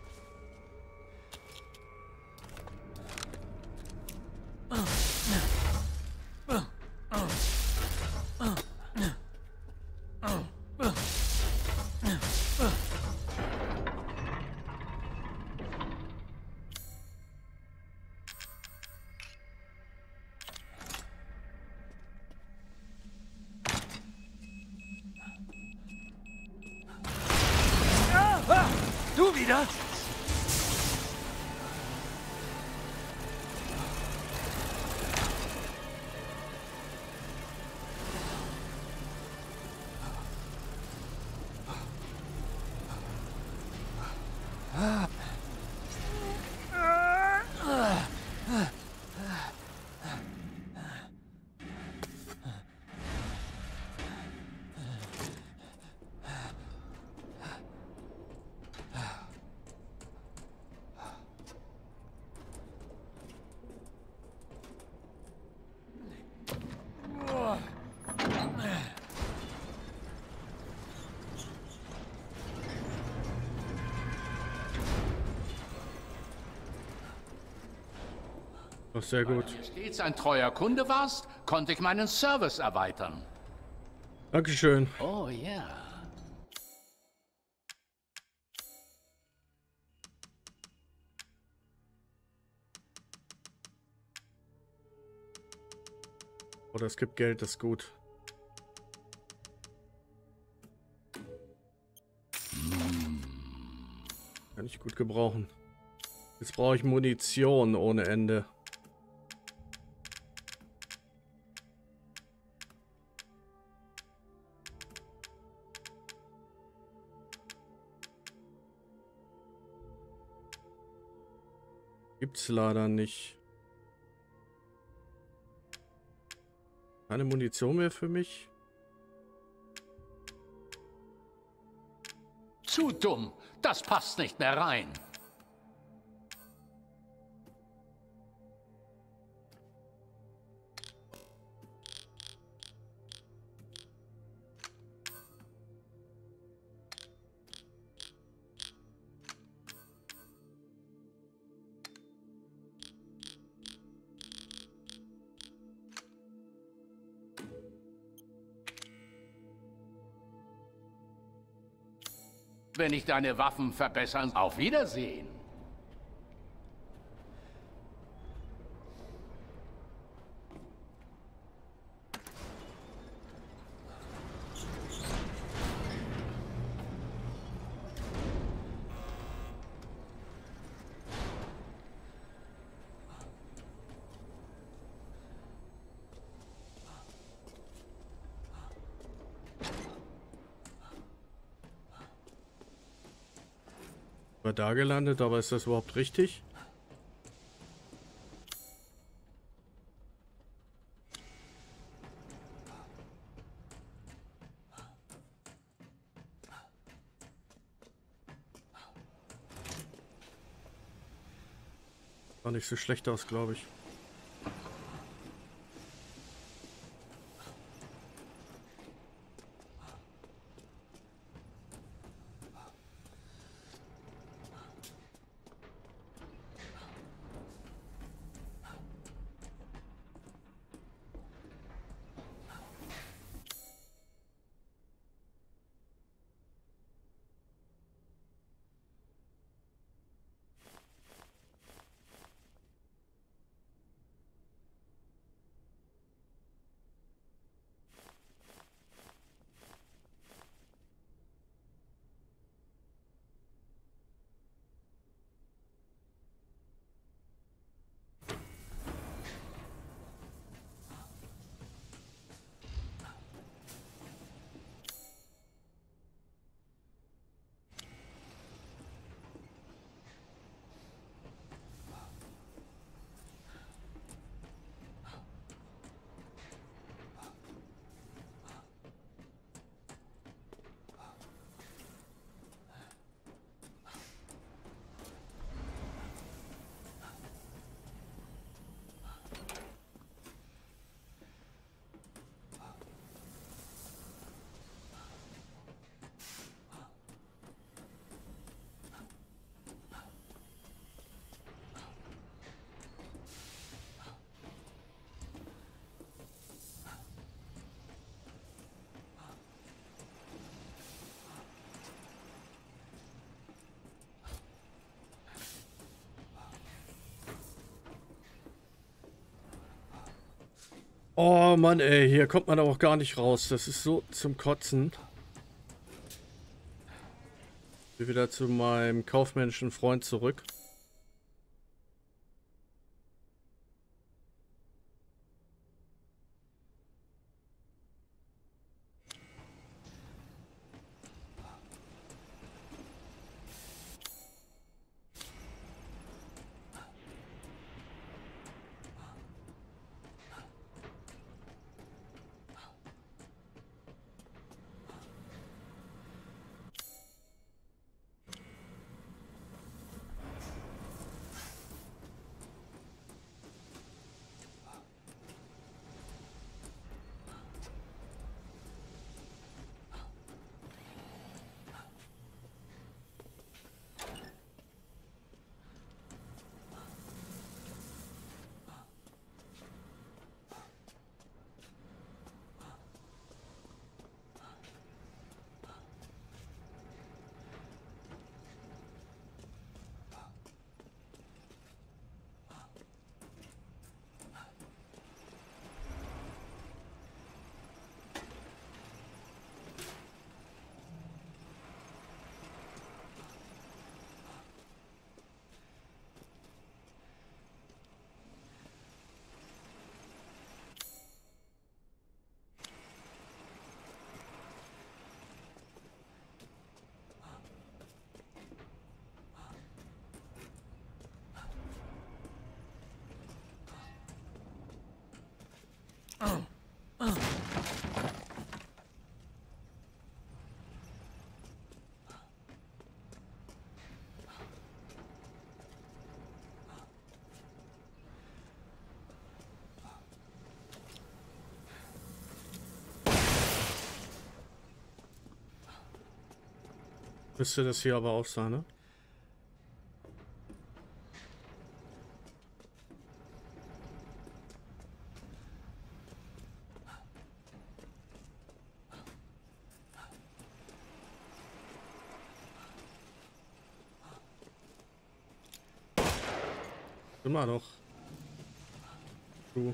Sehr gut. Weil du stets ein treuer Kunde warst, konnte ich meinen Service erweitern. Dankeschön. Oh ja. Oder es gibt Geld, das ist gut. Kann ich gut gebrauchen. Jetzt brauche ich Munition ohne Ende. Gibt's leider nicht. Keine Munition mehr für mich. Zu dumm. Das passt nicht mehr rein. Wenn ich deine Waffen verbessern, auf Wiedersehen. Da gelandet, aber ist das überhaupt richtig? War nicht so schlecht aus, glaube ich. Oh Mann, ey, hier kommt man aber auch gar nicht raus. Das ist so zum Kotzen. Ich bin wieder zu meinem kaufmännischen Freund zurück. Müsste das hier aber auch sein, ne? Immer noch. Du.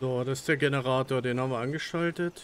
So, das ist der Generator, den haben wir angeschaltet.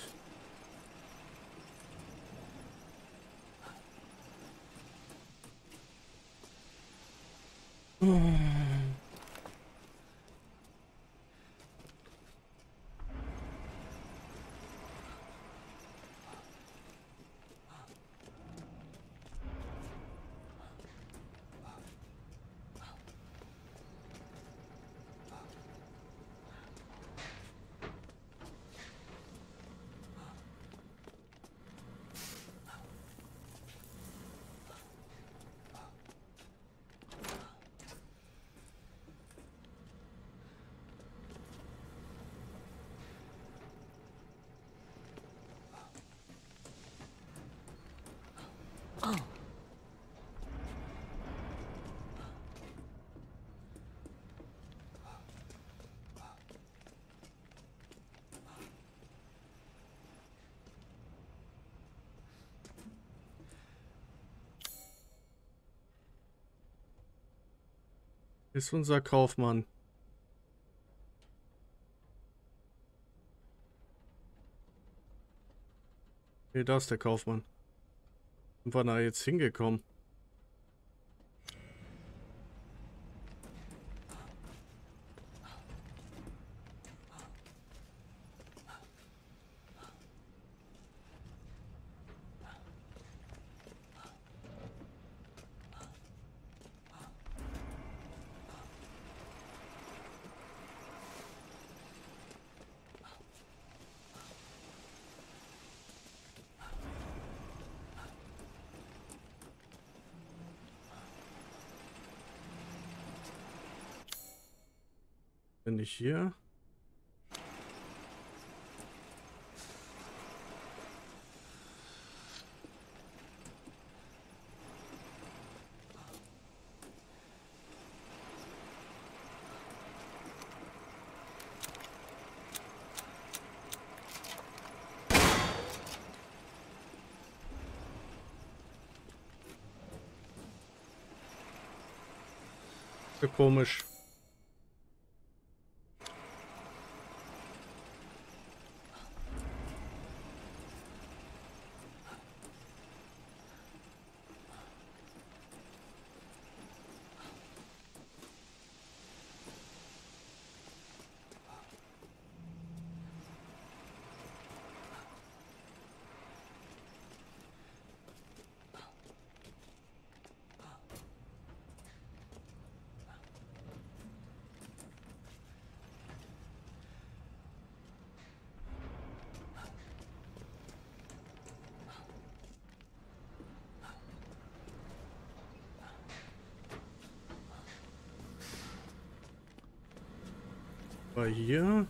Ist unser Kaufmann. Hier, da ist der Kaufmann. Sind wir da jetzt hingekommen? Bin ich hier? So komisch. War hier.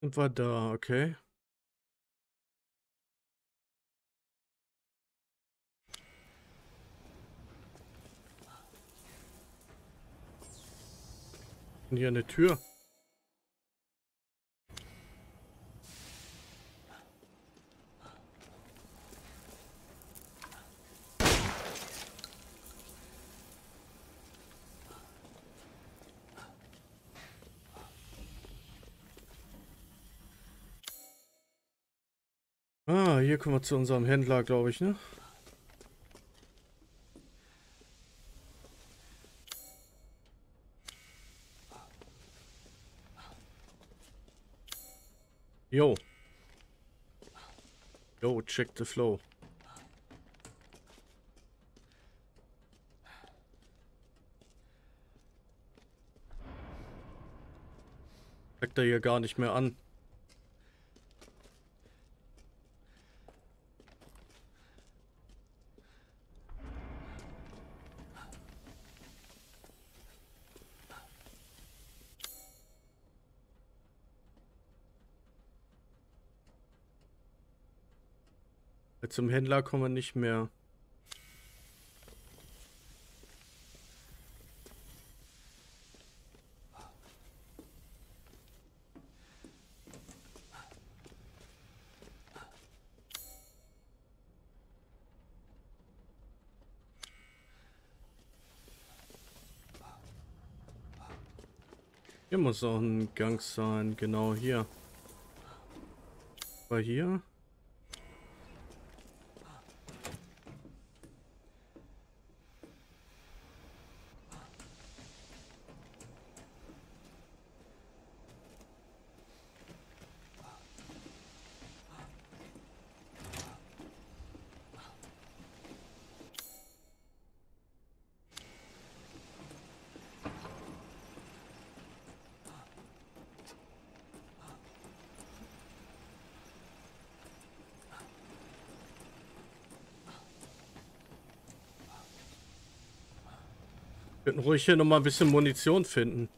Und war da, okay. Und hier eine Tür. Ah, hier kommen wir zu unserem Händler, glaube ich, ne? Yo. Yo, check the flow. Checkt er hier gar nicht mehr an. Zum Händler kommen wir nicht mehr. Hier muss auch ein Gang sein, genau hier. War hier? Wir könnten ruhig hier nochmal ein bisschen Munition finden.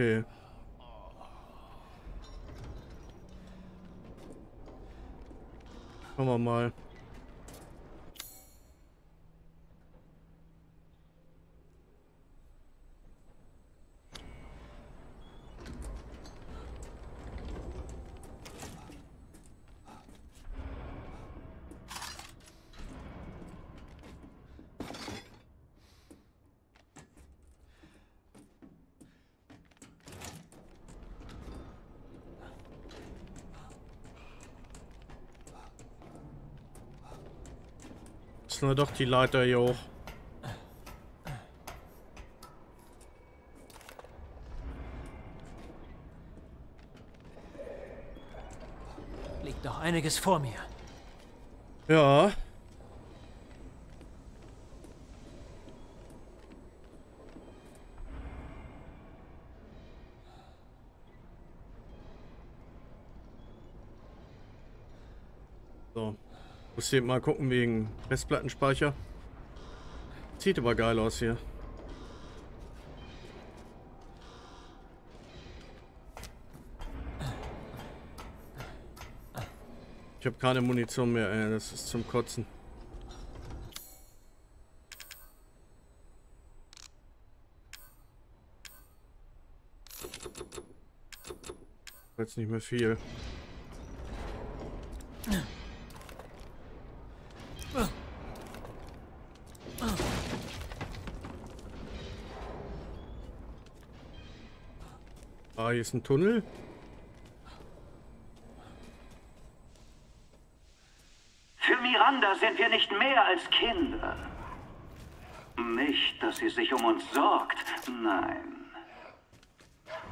Okay. Schauen wir mal. Na doch, die Leiter hier hoch. Liegt doch einiges vor mir. Ja. So. Muss hier mal gucken wegen Festplattenspeicher. Sieht aber geil aus hier. Ich habe keine Munition mehr, ey. Das ist zum Kotzen. Jetzt nicht mehr viel. Ah, hier ist ein Tunnel. Für Miranda! Kinder sind wir nicht mehr als Kinder. Nicht, dass sie sich um uns sorgt, nein.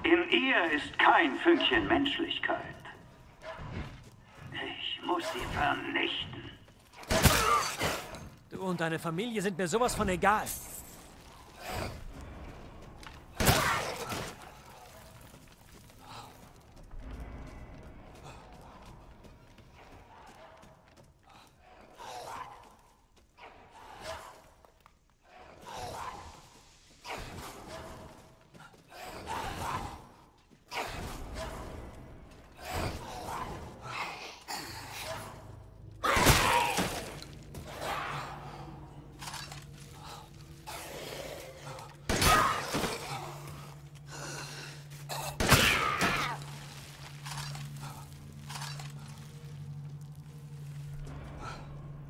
In ihr ist kein Fünkchen Menschlichkeit. Ich muss sie vernichten. Du und deine Familie sind mir sowas von egal.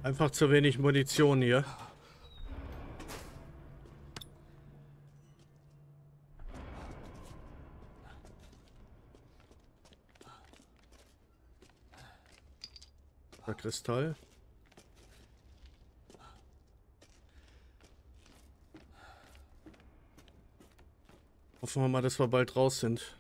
Einfach zu wenig Munition hier. Der Kristall. Hoffen wir mal, dass wir bald raus sind.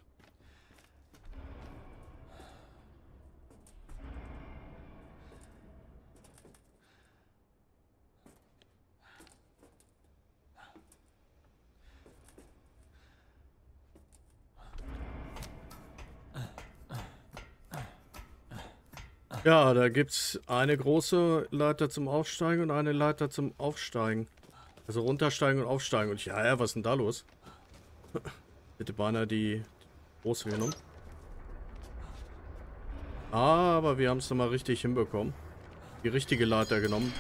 Ja, da gibt's eine große Leiter zum Aufsteigen und eine Leiter zum Aufsteigen. Also runtersteigen und aufsteigen. Und ja, was ist denn da los? Bitte beinahe die große genommen. Aber wir haben es nochmal richtig hinbekommen. Die richtige Leiter genommen.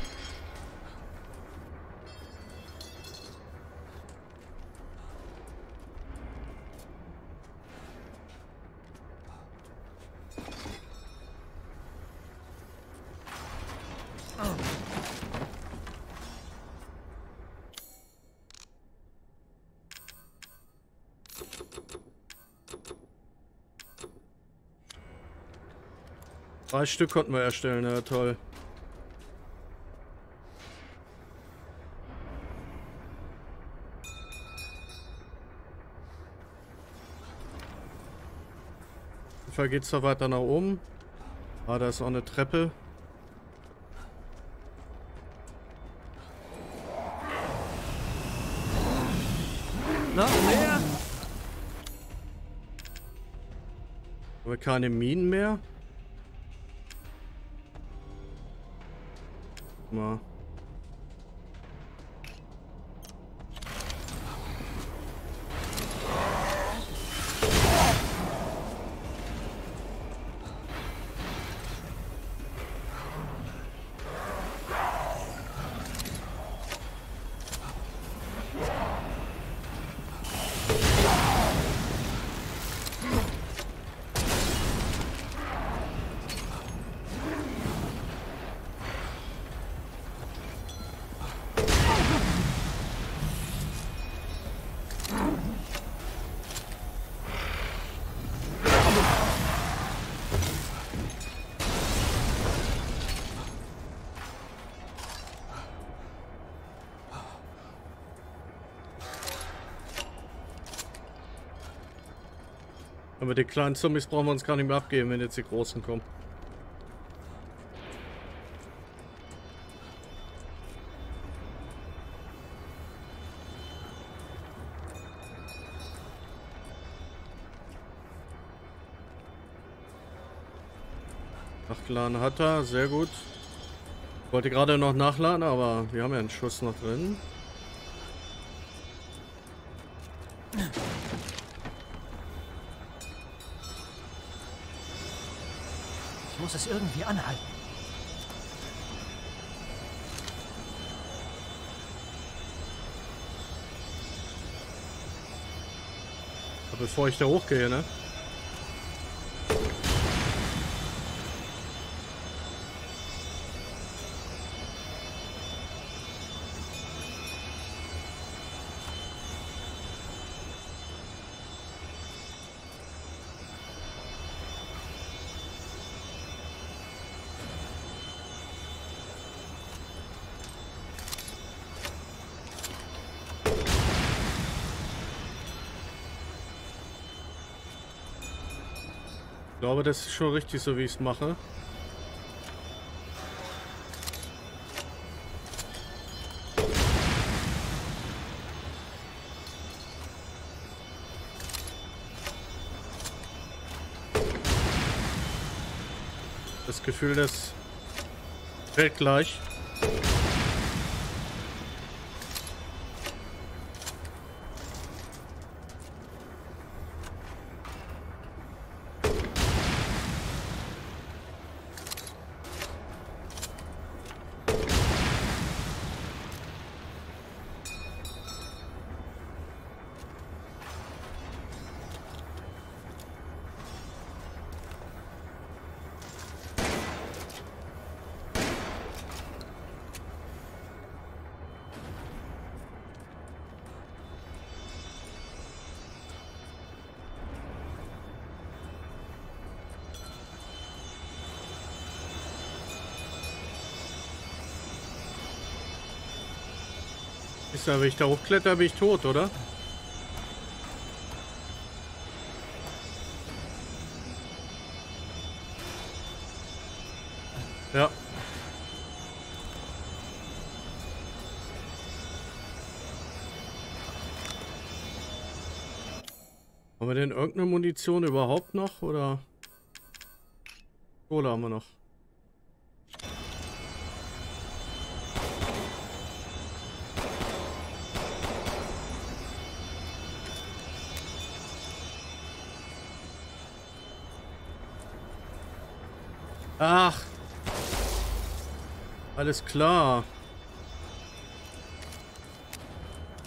Drei Stück konnten wir erstellen, ja toll. Auf jeden Fall geht es da weiter nach oben. Ah, da ist auch eine Treppe. Na, mehr? Haben wir keine Minen mehr? Mal. Aber die kleinen Zombies brauchen wir uns gar nicht mehr abgeben, wenn jetzt die großen kommen. Nachladen hat er, sehr gut. Ich wollte gerade noch nachladen, aber wir haben ja einen Schuss noch drin. Ich muss es irgendwie anhalten. Aber bevor ich da hochgehe, ne? Ich glaube, das ist schon richtig, so wie ich es mache. Das Gefühl, das fällt gleich. Wenn ich da hochkletter, bin ich tot, oder? Ja. Haben wir denn irgendeine Munition überhaupt noch, oder? Kohle haben wir noch. Ach, alles klar.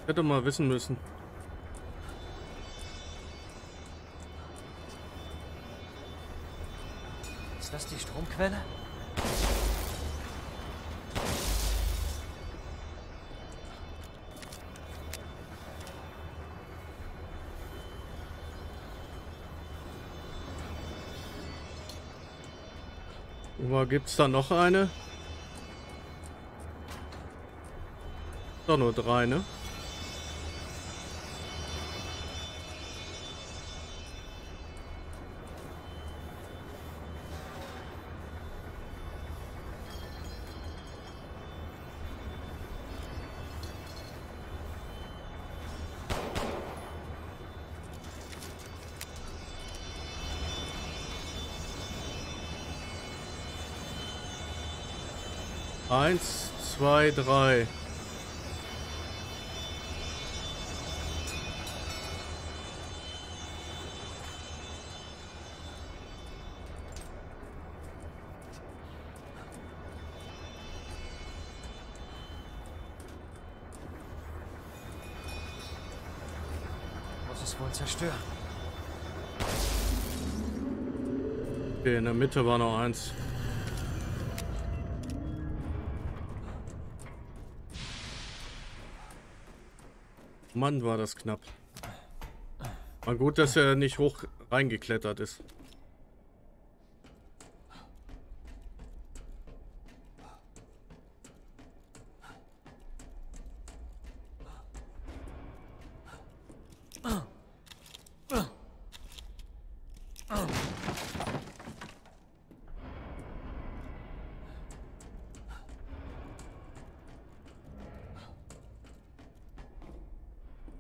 Hätte mal wissen müssen. Ist das die Stromquelle? Gibt es da noch eine? Doch nur 3, ne? Eins, zwei, drei. Muss es wohl zerstören. Okay, in der Mitte war noch eins. Mann, war das knapp. War gut, dass er nicht hoch reingeklettert ist.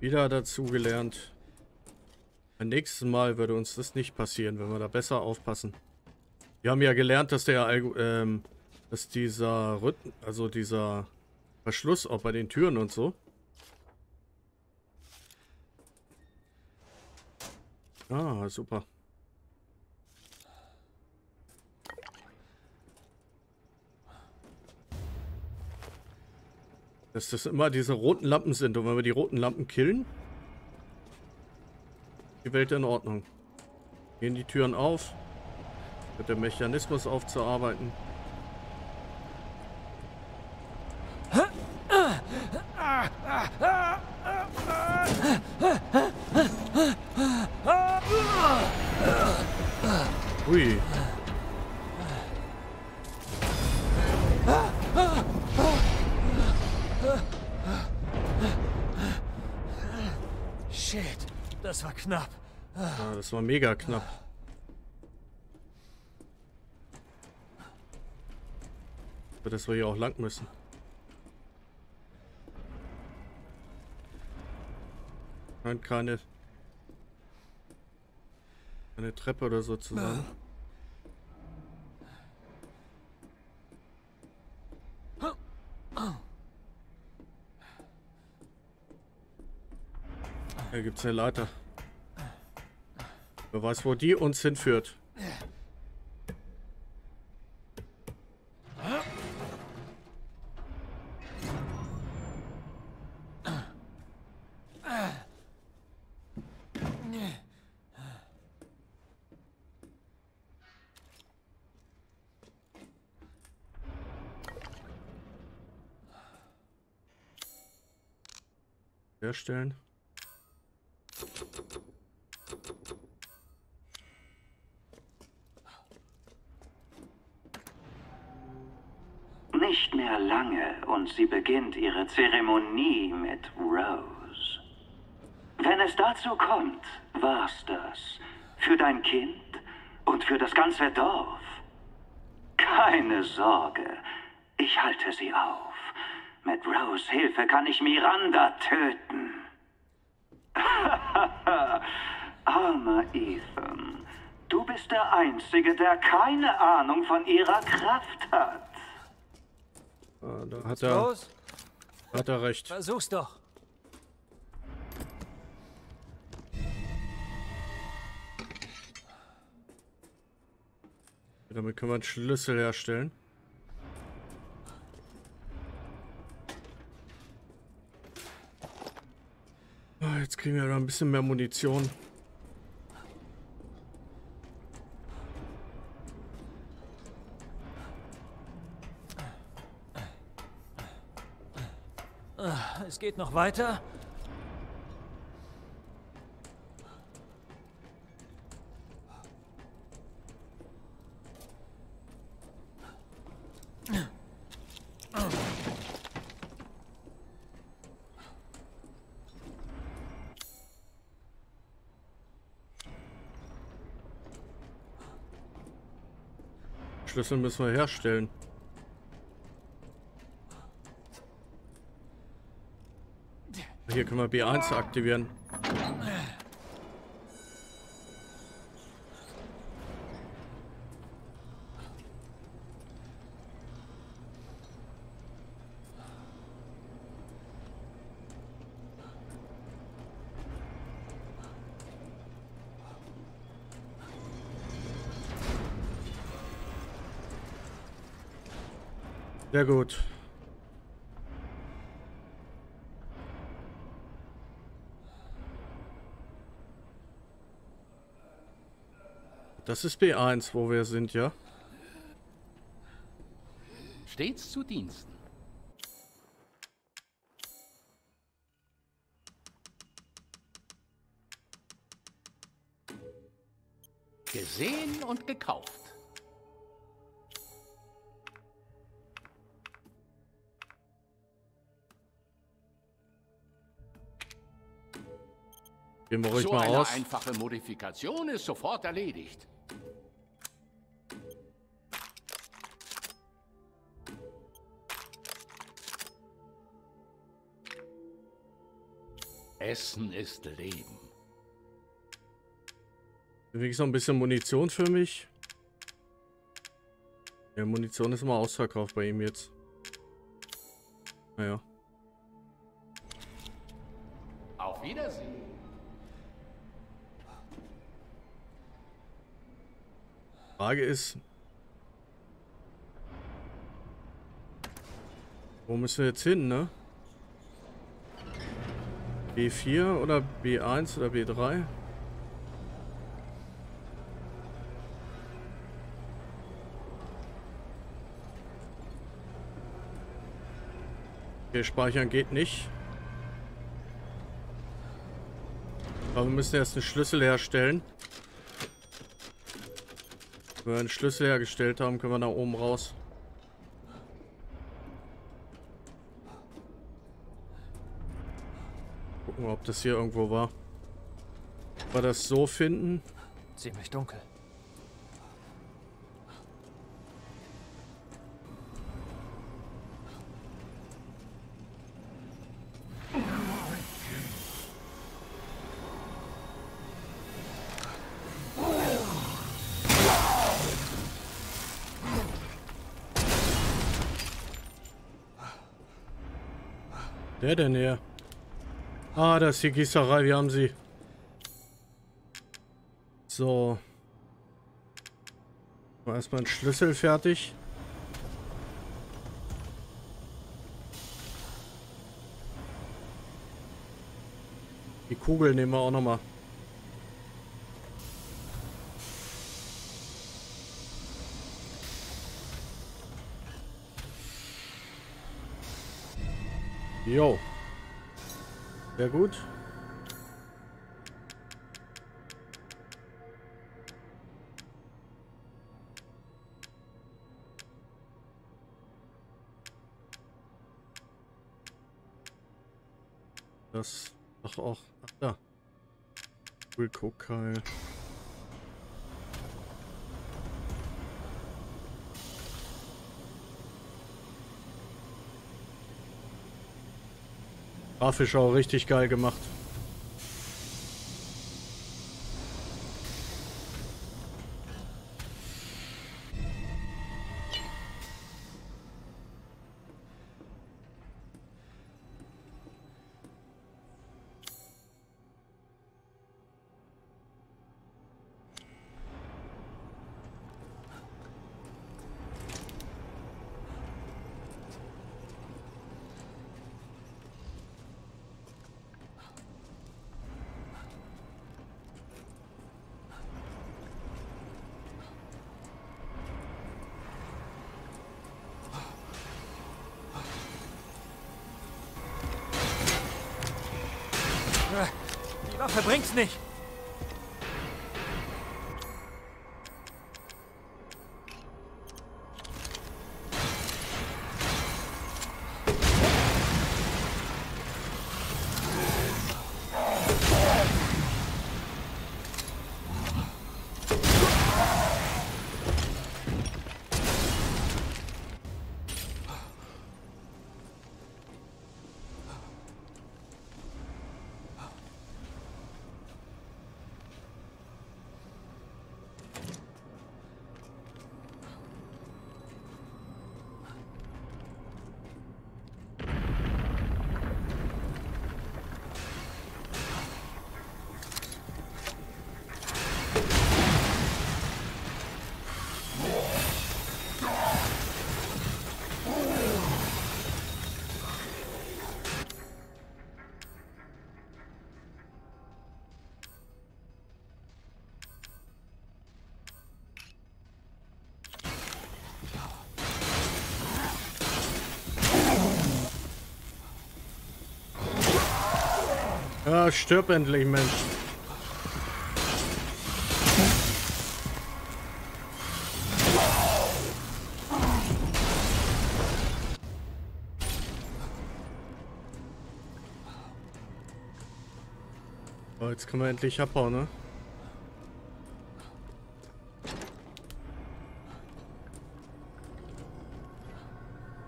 Wieder dazu gelernt. Beim nächsten Mal würde uns das nicht passieren, wenn wir da besser aufpassen. Wir haben ja gelernt, dass dieser Verschluss auch bei den Türen und so. Ah, super. Dass das immer diese roten Lampen sind. Und wenn wir die roten Lampen killen, ist die Welt in Ordnung. Gehen die Türen auf, mit dem Mechanismus aufzuarbeiten. Ui. Shit, das war knapp. Ja, das war mega knapp. Dass wir hier auch lang müssen. Nein, keine Treppe oder so zusammen. Hier gibt es eine Leiter. Wer weiß, wo die uns hinführt. Herstellen. Nicht mehr lange und sie beginnt ihre Zeremonie mit Rose. Wenn es dazu kommt, war's das. Für dein Kind und für das ganze Dorf. Keine Sorge, ich halte sie auf. Mit Rose Hilfe kann ich Miranda töten. Armer Ethan, du bist der Einzige, der keine Ahnung von ihrer Kraft hat. Ah, da hat er recht. Versuch's doch. Damit können wir einen Schlüssel herstellen. Jetzt kriegen wir da ein bisschen mehr Munition. Es geht noch weiter. Schlüssel müssen wir herstellen. Hier können wir B1 aktivieren. Sehr gut. Das ist B1, wo wir sind, ja? Stets zu Diensten. Gesehen und gekauft. Gehen wir ruhig mal raus. So eine einfache Modifikation ist sofort erledigt. Essen ist Leben. Wenigstens noch ein bisschen Munition für mich. Ja, Munition ist immer ausverkauft bei ihm jetzt. Naja. Auf Wiedersehen. Frage ist, wo müssen wir jetzt hin, ne? B4 oder B1 oder B3? Okay, speichern geht nicht. Aber wir müssen erst einen Schlüssel herstellen. Wenn wir einen Schlüssel hergestellt haben, können wir nach oben raus. Gucken wir, ob das hier irgendwo war. Ob wir das so finden? Ziemlich dunkel. Der denn hier? Ah, das ist die Gießerei, wir haben sie. So. Erstmal einen Schlüssel fertig. Die Kugel nehmen wir auch nochmal. Jo. Sehr gut. Das doch auch. Ach da. Kugelkokeil. Grafisch auch richtig geil gemacht. Verbring's nicht. Ja, stirb endlich, Mensch. Oh, jetzt können wir endlich abhauen, ne?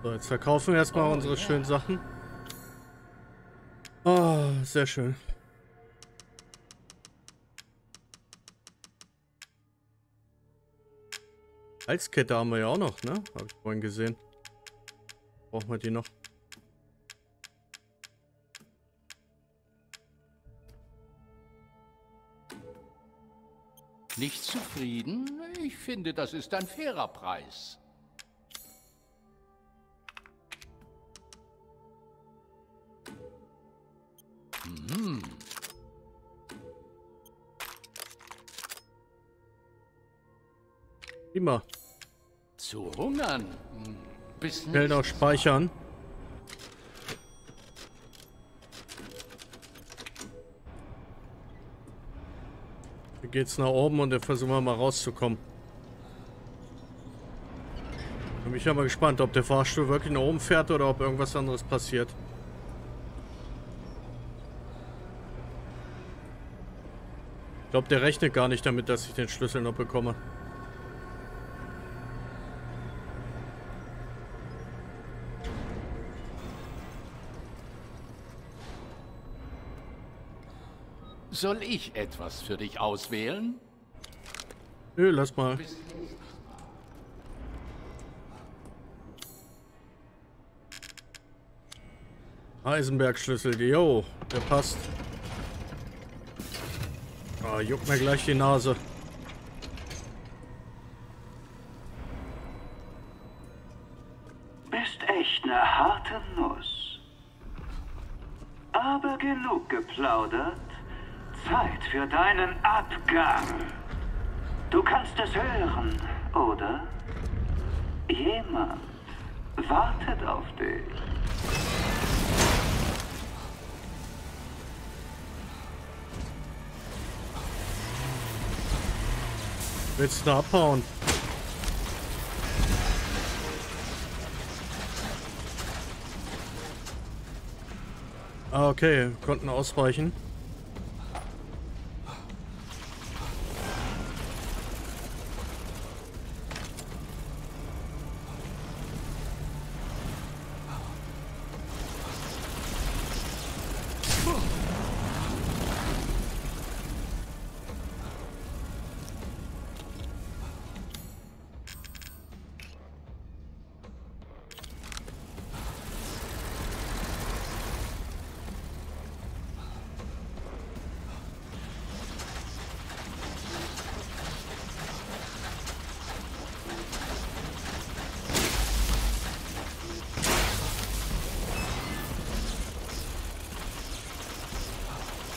So, jetzt verkaufen wir erstmal unsere schönen Sachen. Sehr schön. Halskette haben wir ja auch noch, ne? Habe ich vorhin gesehen. Brauchen wir die noch? Nicht zufrieden? Ich finde, das ist ein fairer Preis. Immer. Zu hungern. Bis Geld auch speichern. Hier geht's nach oben und dann versuchen wir mal rauszukommen. Bin ich ja mal gespannt, ob der Fahrstuhl wirklich nach oben fährt oder ob irgendwas anderes passiert. Ich glaube, der rechnet gar nicht damit, dass ich den Schlüssel noch bekomme. Soll ich etwas für dich auswählen? Nö, lass mal. Heisenberg-Schlüssel, jo, der passt. Ah, juckt mir gleich die Nase. Bist echt eine harte Nuss. Aber genug geplaudert. Zeit für deinen Abgang. Du kannst es hören, oder? Jemand wartet auf dich. Willst du da abhauen? Ah, okay, konnten ausweichen.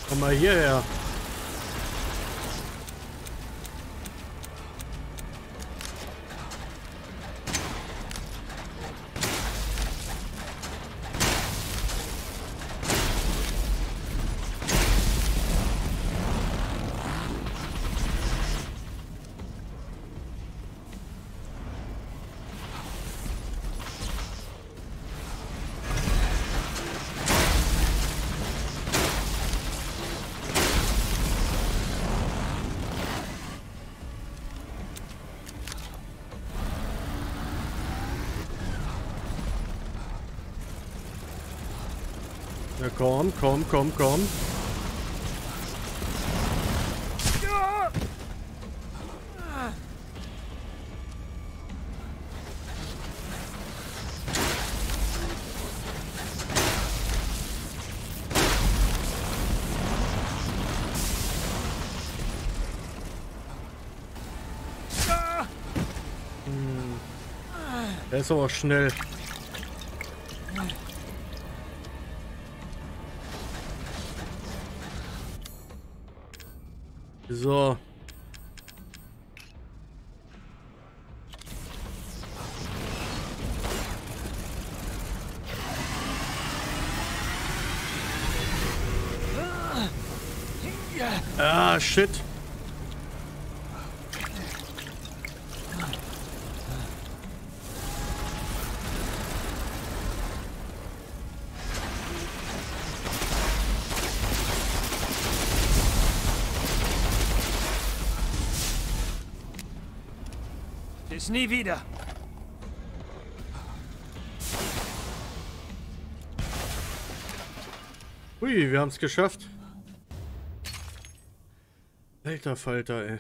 Komm mal hierher. Ja, komm, komm, komm, komm. Der ist aber schnell. So. Ah, shit. Nie wieder. Ui, wir haben es geschafft. Alter Falter, ey.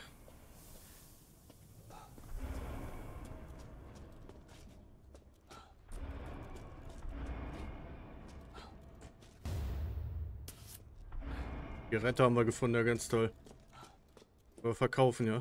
Die Retter haben wir gefunden, ja, ganz toll. Aber verkaufen, ja.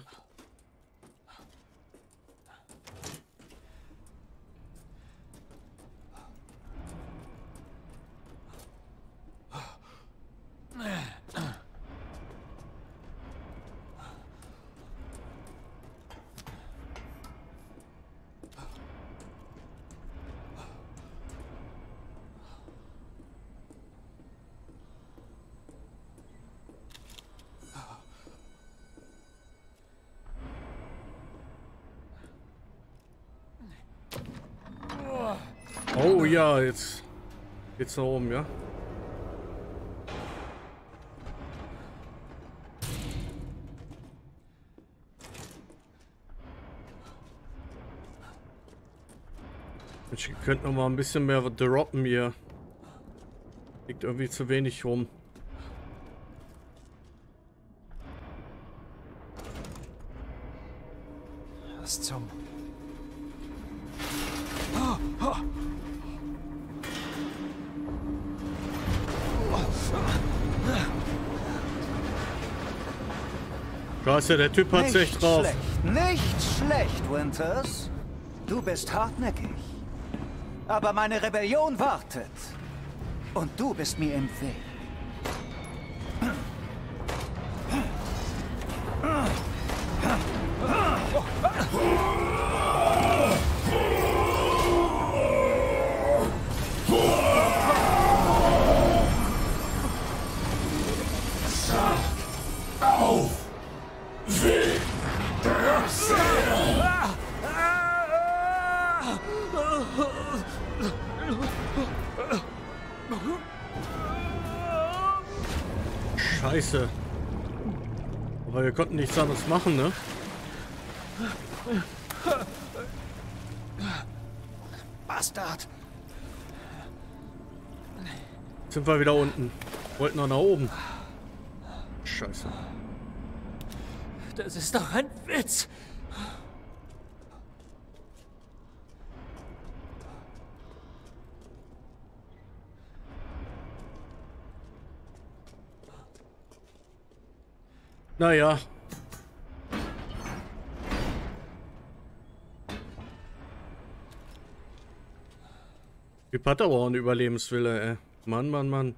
Oh ja, jetzt geht's nach oben, ja? Ich könnte noch mal ein bisschen mehr droppen hier. Liegt irgendwie zu wenig rum. Was zum... Scheiße, der Typ hat's echt drauf. Nicht schlecht, Winters. Du bist hartnäckig. Aber meine Rebellion wartet. Und du bist mir im Weg. Scheiße. Aber wir konnten nichts anderes machen, ne? Bastard. Jetzt sind wir wieder unten. Wollten noch nach oben. Scheiße. Das ist doch ein Witz. Naja. Die Padawan Überlebenswille, ey. Mann, Mann, Mann.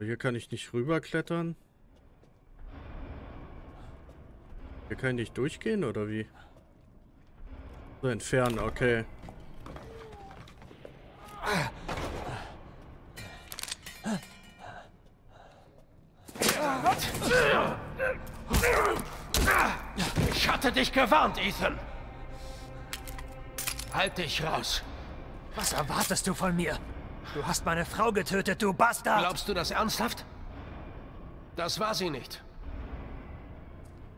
Hier kann ich nicht rüberklettern. Hier kann ich nicht durchgehen, oder wie? So entfernen, okay. Ich hatte dich gewarnt, Ethan. Halt dich raus. Was erwartest du von mir? Du hast meine Frau getötet, du Bastard! Glaubst du das ernsthaft? Das war sie nicht.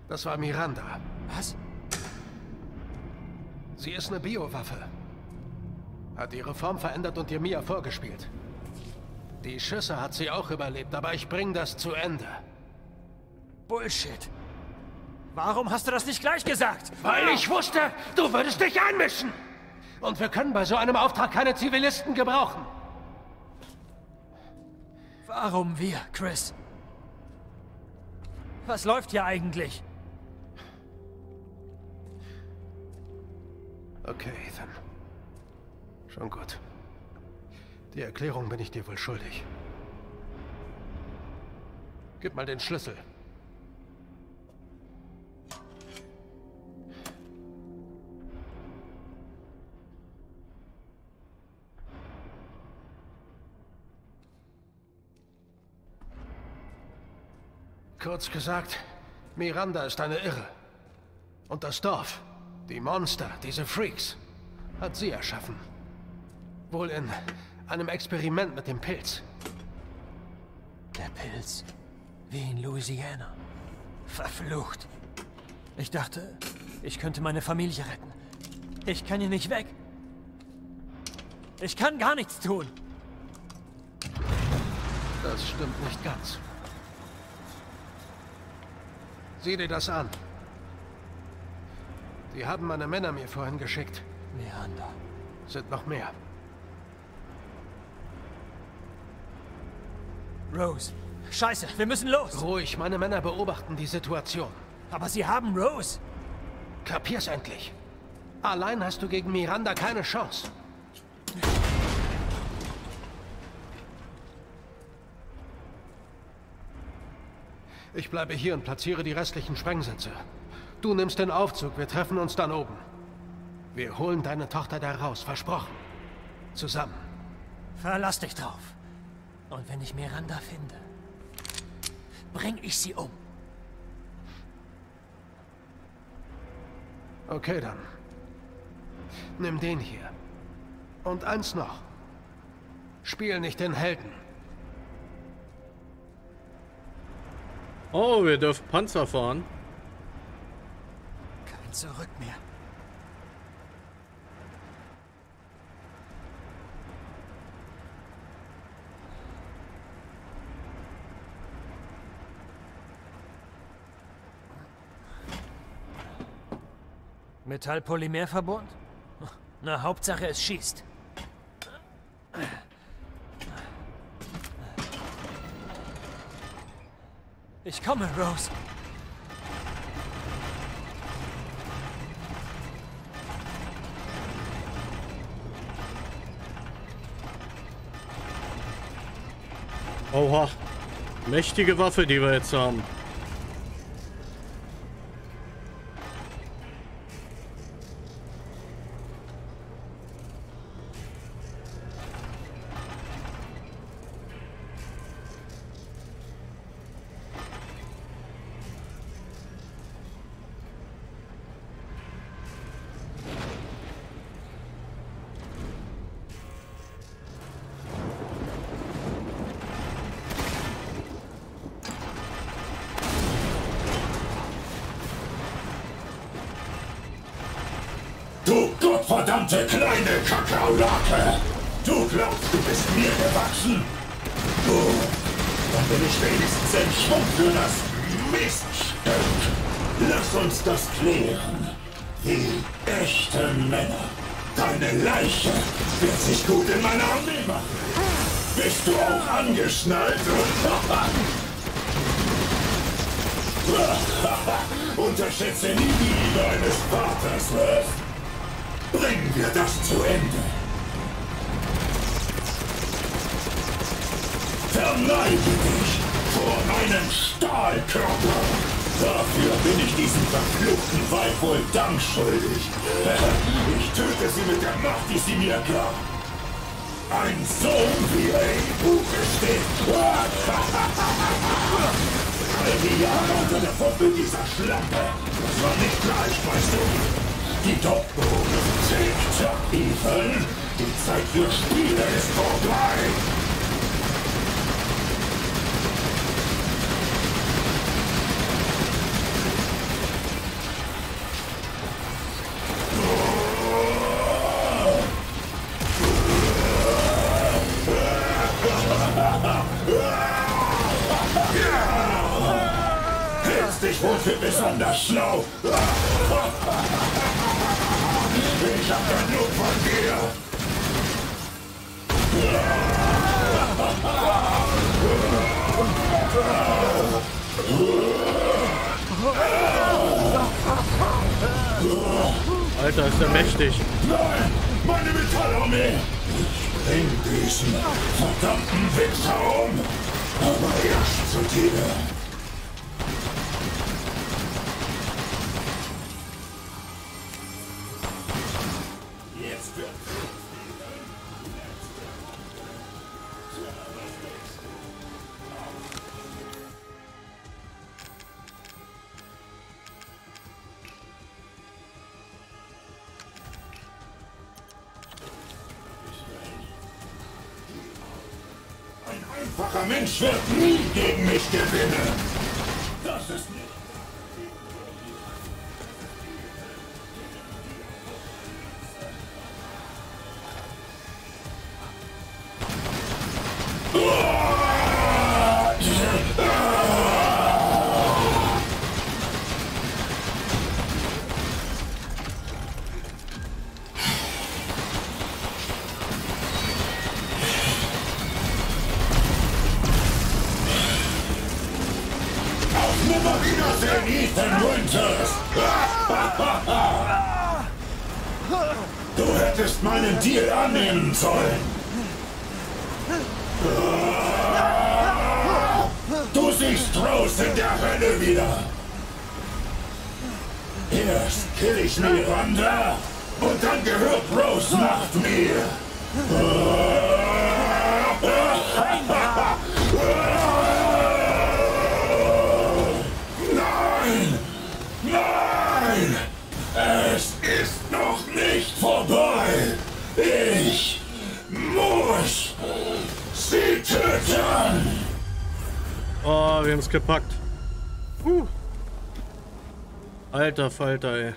Das war Miranda. Was? Sie ist eine Biowaffe. Hat ihre Form verändert und ihr Mia vorgespielt. Die Schüsse hat sie auch überlebt, aber ich bringe das zu Ende. Bullshit. Warum hast du das nicht gleich gesagt? Weil ich wusste, du würdest dich einmischen. Und wir können bei so einem Auftrag keine Zivilisten gebrauchen. Warum wir, Chris? Was läuft hier eigentlich? Okay, Ethan. Schon gut. Die Erklärung bin ich dir wohl schuldig. Gib mal den Schlüssel. Kurz gesagt, Miranda ist eine Irre. Und das Dorf, die Monster, diese Freaks, hat sie erschaffen. Wohl in einem Experiment mit dem Pilz. Der Pilz? Wie in Louisiana. Verflucht. Ich dachte, ich könnte meine Familie retten. Ich kann hier nicht weg. Ich kann gar nichts tun. Das stimmt nicht ganz. Sieh dir das an. Die haben meine Männer mir vorhin geschickt. Miranda. Sind noch mehr. Rose. Scheiße, wir müssen los. Ruhig, meine Männer beobachten die Situation. Aber sie haben Rose. Kapier's endlich. Allein hast du gegen Miranda keine Chance. Ich bleibe hier und platziere die restlichen Sprengsätze. Du nimmst den Aufzug, wir treffen uns dann oben. Wir holen deine Tochter da raus, versprochen. Zusammen. Verlass dich drauf. Und wenn ich Miranda finde, bring ich sie um. Okay, dann. Nimm den hier. Und eins noch. Spiel nicht den Helden. Oh, wir dürfen Panzer fahren. Kein Zurück mehr. Metallpolymerverbund? Na, Hauptsache es schießt. Ich komme, Rose. Oha. Mächtige Waffe, die wir jetzt haben. Verdammte kleine Kakaolake! Du glaubst, du bist mir gewachsen? Du! Dann bin ich wenigstens in Schwung für das Miststück! Lass uns das klären! Die echten Männer! Deine Leiche wird sich gut in meiner Armee machen! Bist du auch angeschnallt? Unterschätze nie die Liebe eines Vaters, was? Bringen wir das zu Ende! Verneige dich vor meinem Stahlkörper! Dafür bin ich diesem verfluchten Weib wohl Dank schuldig! Ich töte sie mit der Macht, die sie mir gab! Ein Sohn, wie er im Buche steht! All die Jahre unter der Puppe dieser Schlampe! Das war nicht leicht, weißt du! Die Top-Berufe tick-tock, Ethan! Die Zeit für Spiele ist vorbei! Hältst dich wohl für besonders schlau! Ich hab genug von dir! Alter, ist er mächtig! Nein! Meine Metallarmee! Ich bring diesen verdammten Wichser um! Aber erst zu dir! Ein Mensch wird nie gegen mich gewinnen. Das ist nicht. Ethan Winters! Du hättest meinen Deal annehmen sollen! Du siehst Rose in der Hölle wieder! Erst kill ich Miranda und dann gehört Rose nach mir! Es ist noch nicht vorbei! Ich muss sie töten! Oh, wir haben es gepackt. Alter Falter, ey.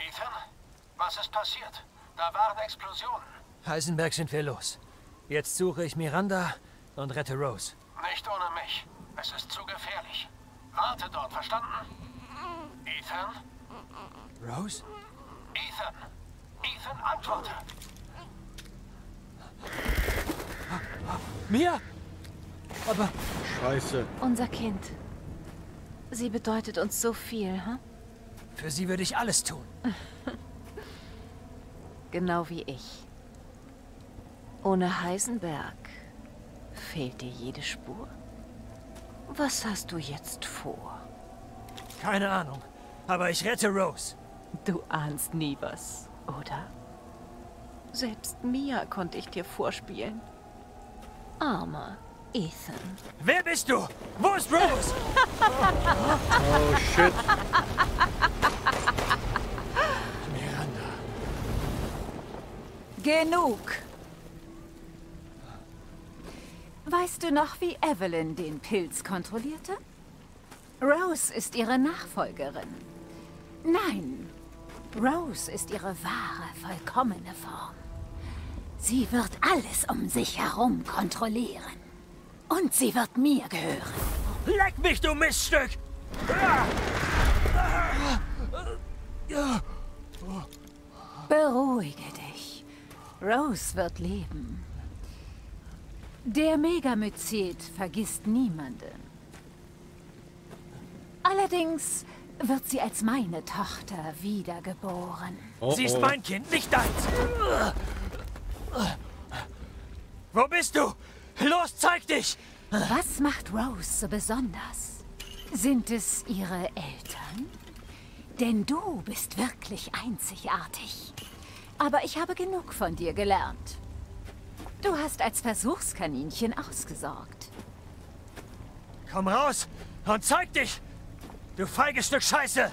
Ethan, was ist passiert? Da waren Explosionen. Heisenberg sind wir los. Jetzt suche ich Miranda und rette Rose. Nicht ohne mich. Es ist zu gefährlich. Warte dort, verstanden? Ethan? Rose? Ethan! Ethan, antworte! Mia! Aber... Scheiße. Unser Kind. Sie bedeutet uns so viel, hm? Für sie würde ich alles tun. Genau wie ich. Ohne Heisenberg fehlt dir jede Spur. Was hast du jetzt vor? Keine Ahnung, aber ich rette Rose. Du ahnst nie was, oder? Selbst Mia konnte ich dir vorspielen. Armer Ethan. Wer bist du? Wo ist Rose? Oh, shit. Miranda. Genug. Weißt du noch, wie Evelyn den Pilz kontrollierte? Rose ist ihre Nachfolgerin. Nein, Rose ist ihre wahre, vollkommene Form. Sie wird alles um sich herum kontrollieren. Und sie wird mir gehören. Leck mich, du Miststück! Beruhige dich. Rose wird leben. Der Megamyzid vergisst niemanden. Allerdings wird sie als meine Tochter wiedergeboren. Oh, oh. Sie ist mein Kind, nicht deins! Wo bist du? Los, zeig dich! Was macht Rose so besonders? Sind es ihre Eltern? Denn du bist wirklich einzigartig. Aber ich habe genug von dir gelernt. Du hast als Versuchskaninchen ausgesorgt. Komm raus und zeig dich, du feiges Stück Scheiße!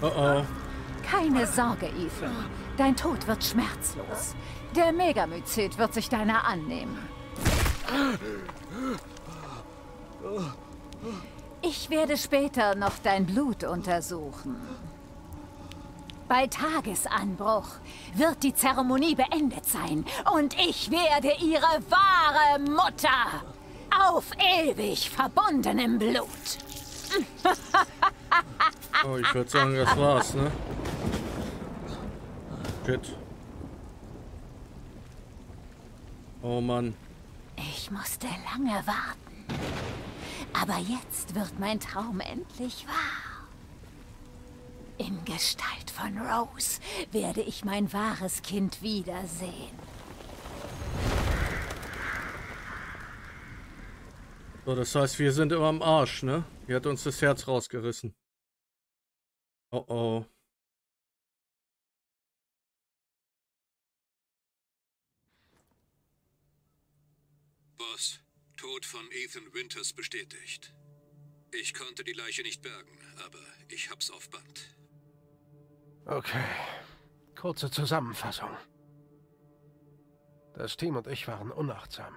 Oh oh. Keine Sorge, Ethan. Dein Tod wird schmerzlos. Der Megamyzid wird sich deiner annehmen. Ich werde später noch dein Blut untersuchen. Bei Tagesanbruch wird die Zeremonie beendet sein und ich werde ihre wahre Mutter auf ewig verbunden im Blut. Oh, ich würde sagen, das war's, ne? Shit. Oh Mann. Ich musste lange warten. Aber jetzt wird mein Traum endlich wahr. In Gestalt von Rose werde ich mein wahres Kind wiedersehen. So, das heißt, wir sind immer am Arsch, ne? Die hat uns das Herz rausgerissen. Oh oh. Boss, Tod von Ethan Winters bestätigt. Ich konnte die Leiche nicht bergen, aber ich hab's auf Band. Okay. Kurze Zusammenfassung. Das Team und ich waren unachtsam.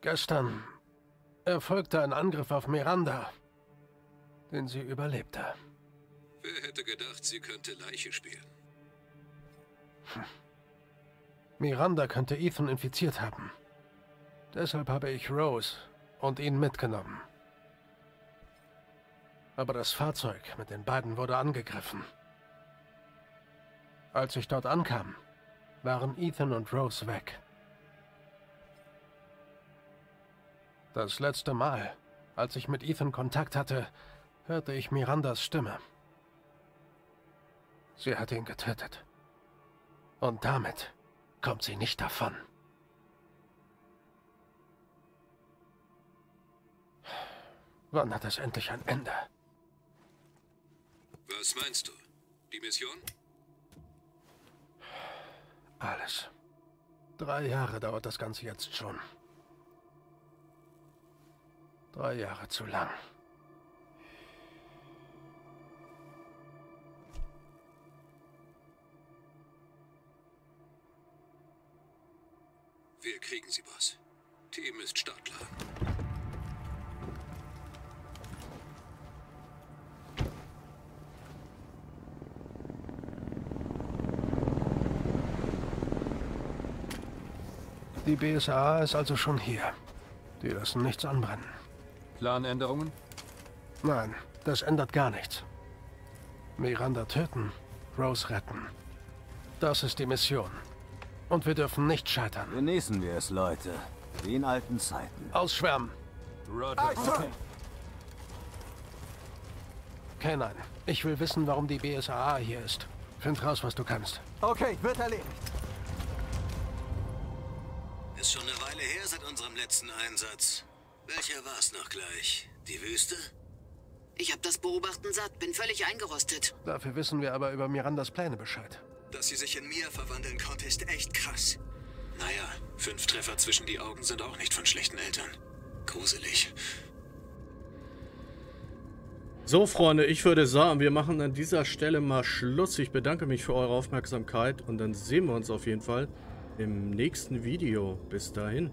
Gestern erfolgte ein Angriff auf Miranda, den sie überlebte. Wer hätte gedacht, sie könnte Leiche spielen? Hm. Miranda könnte Ethan infiziert haben. Deshalb habe ich Rose und ihn mitgenommen. Aber das Fahrzeug mit den beiden wurde angegriffen. Als ich dort ankam, waren Ethan und Rose weg. Das letzte Mal, als ich mit Ethan Kontakt hatte, hörte ich Mirandas Stimme. Sie hat ihn getötet. Und damit kommt sie nicht davon. Wann hat es endlich ein Ende? Was meinst du? Die Mission? Alles. 3 Jahre dauert das Ganze jetzt schon. 3 Jahre zu lang. Wir kriegen sie, Boss. Team ist startklar. Die BSAA ist also schon hier. Die lassen nichts anbrennen. Planänderungen? Nein, das ändert gar nichts. Miranda töten, Rose retten. Das ist die Mission. Und wir dürfen nicht scheitern. Genießen wir es, Leute. Wie in alten Zeiten. Ausschwärmen. Roger. Okay. Nein. Ich will wissen, warum die BSAA hier ist. Find raus, was du kannst. Okay, wird erledigt. Ist schon eine Weile her seit unserem letzten Einsatz. Welcher war's noch gleich? Die Wüste? Ich hab das Beobachten satt, bin völlig eingerostet. Dafür wissen wir aber über Mirandas Pläne Bescheid. Dass sie sich in Mia verwandeln konnte, ist echt krass. Naja, 5 Treffer zwischen die Augen sind auch nicht von schlechten Eltern. Gruselig. So, Freunde, ich würde sagen, wir machen an dieser Stelle mal Schluss. Ich bedanke mich für eure Aufmerksamkeit und dann sehen wir uns auf jeden Fall im nächsten Video. Bis dahin.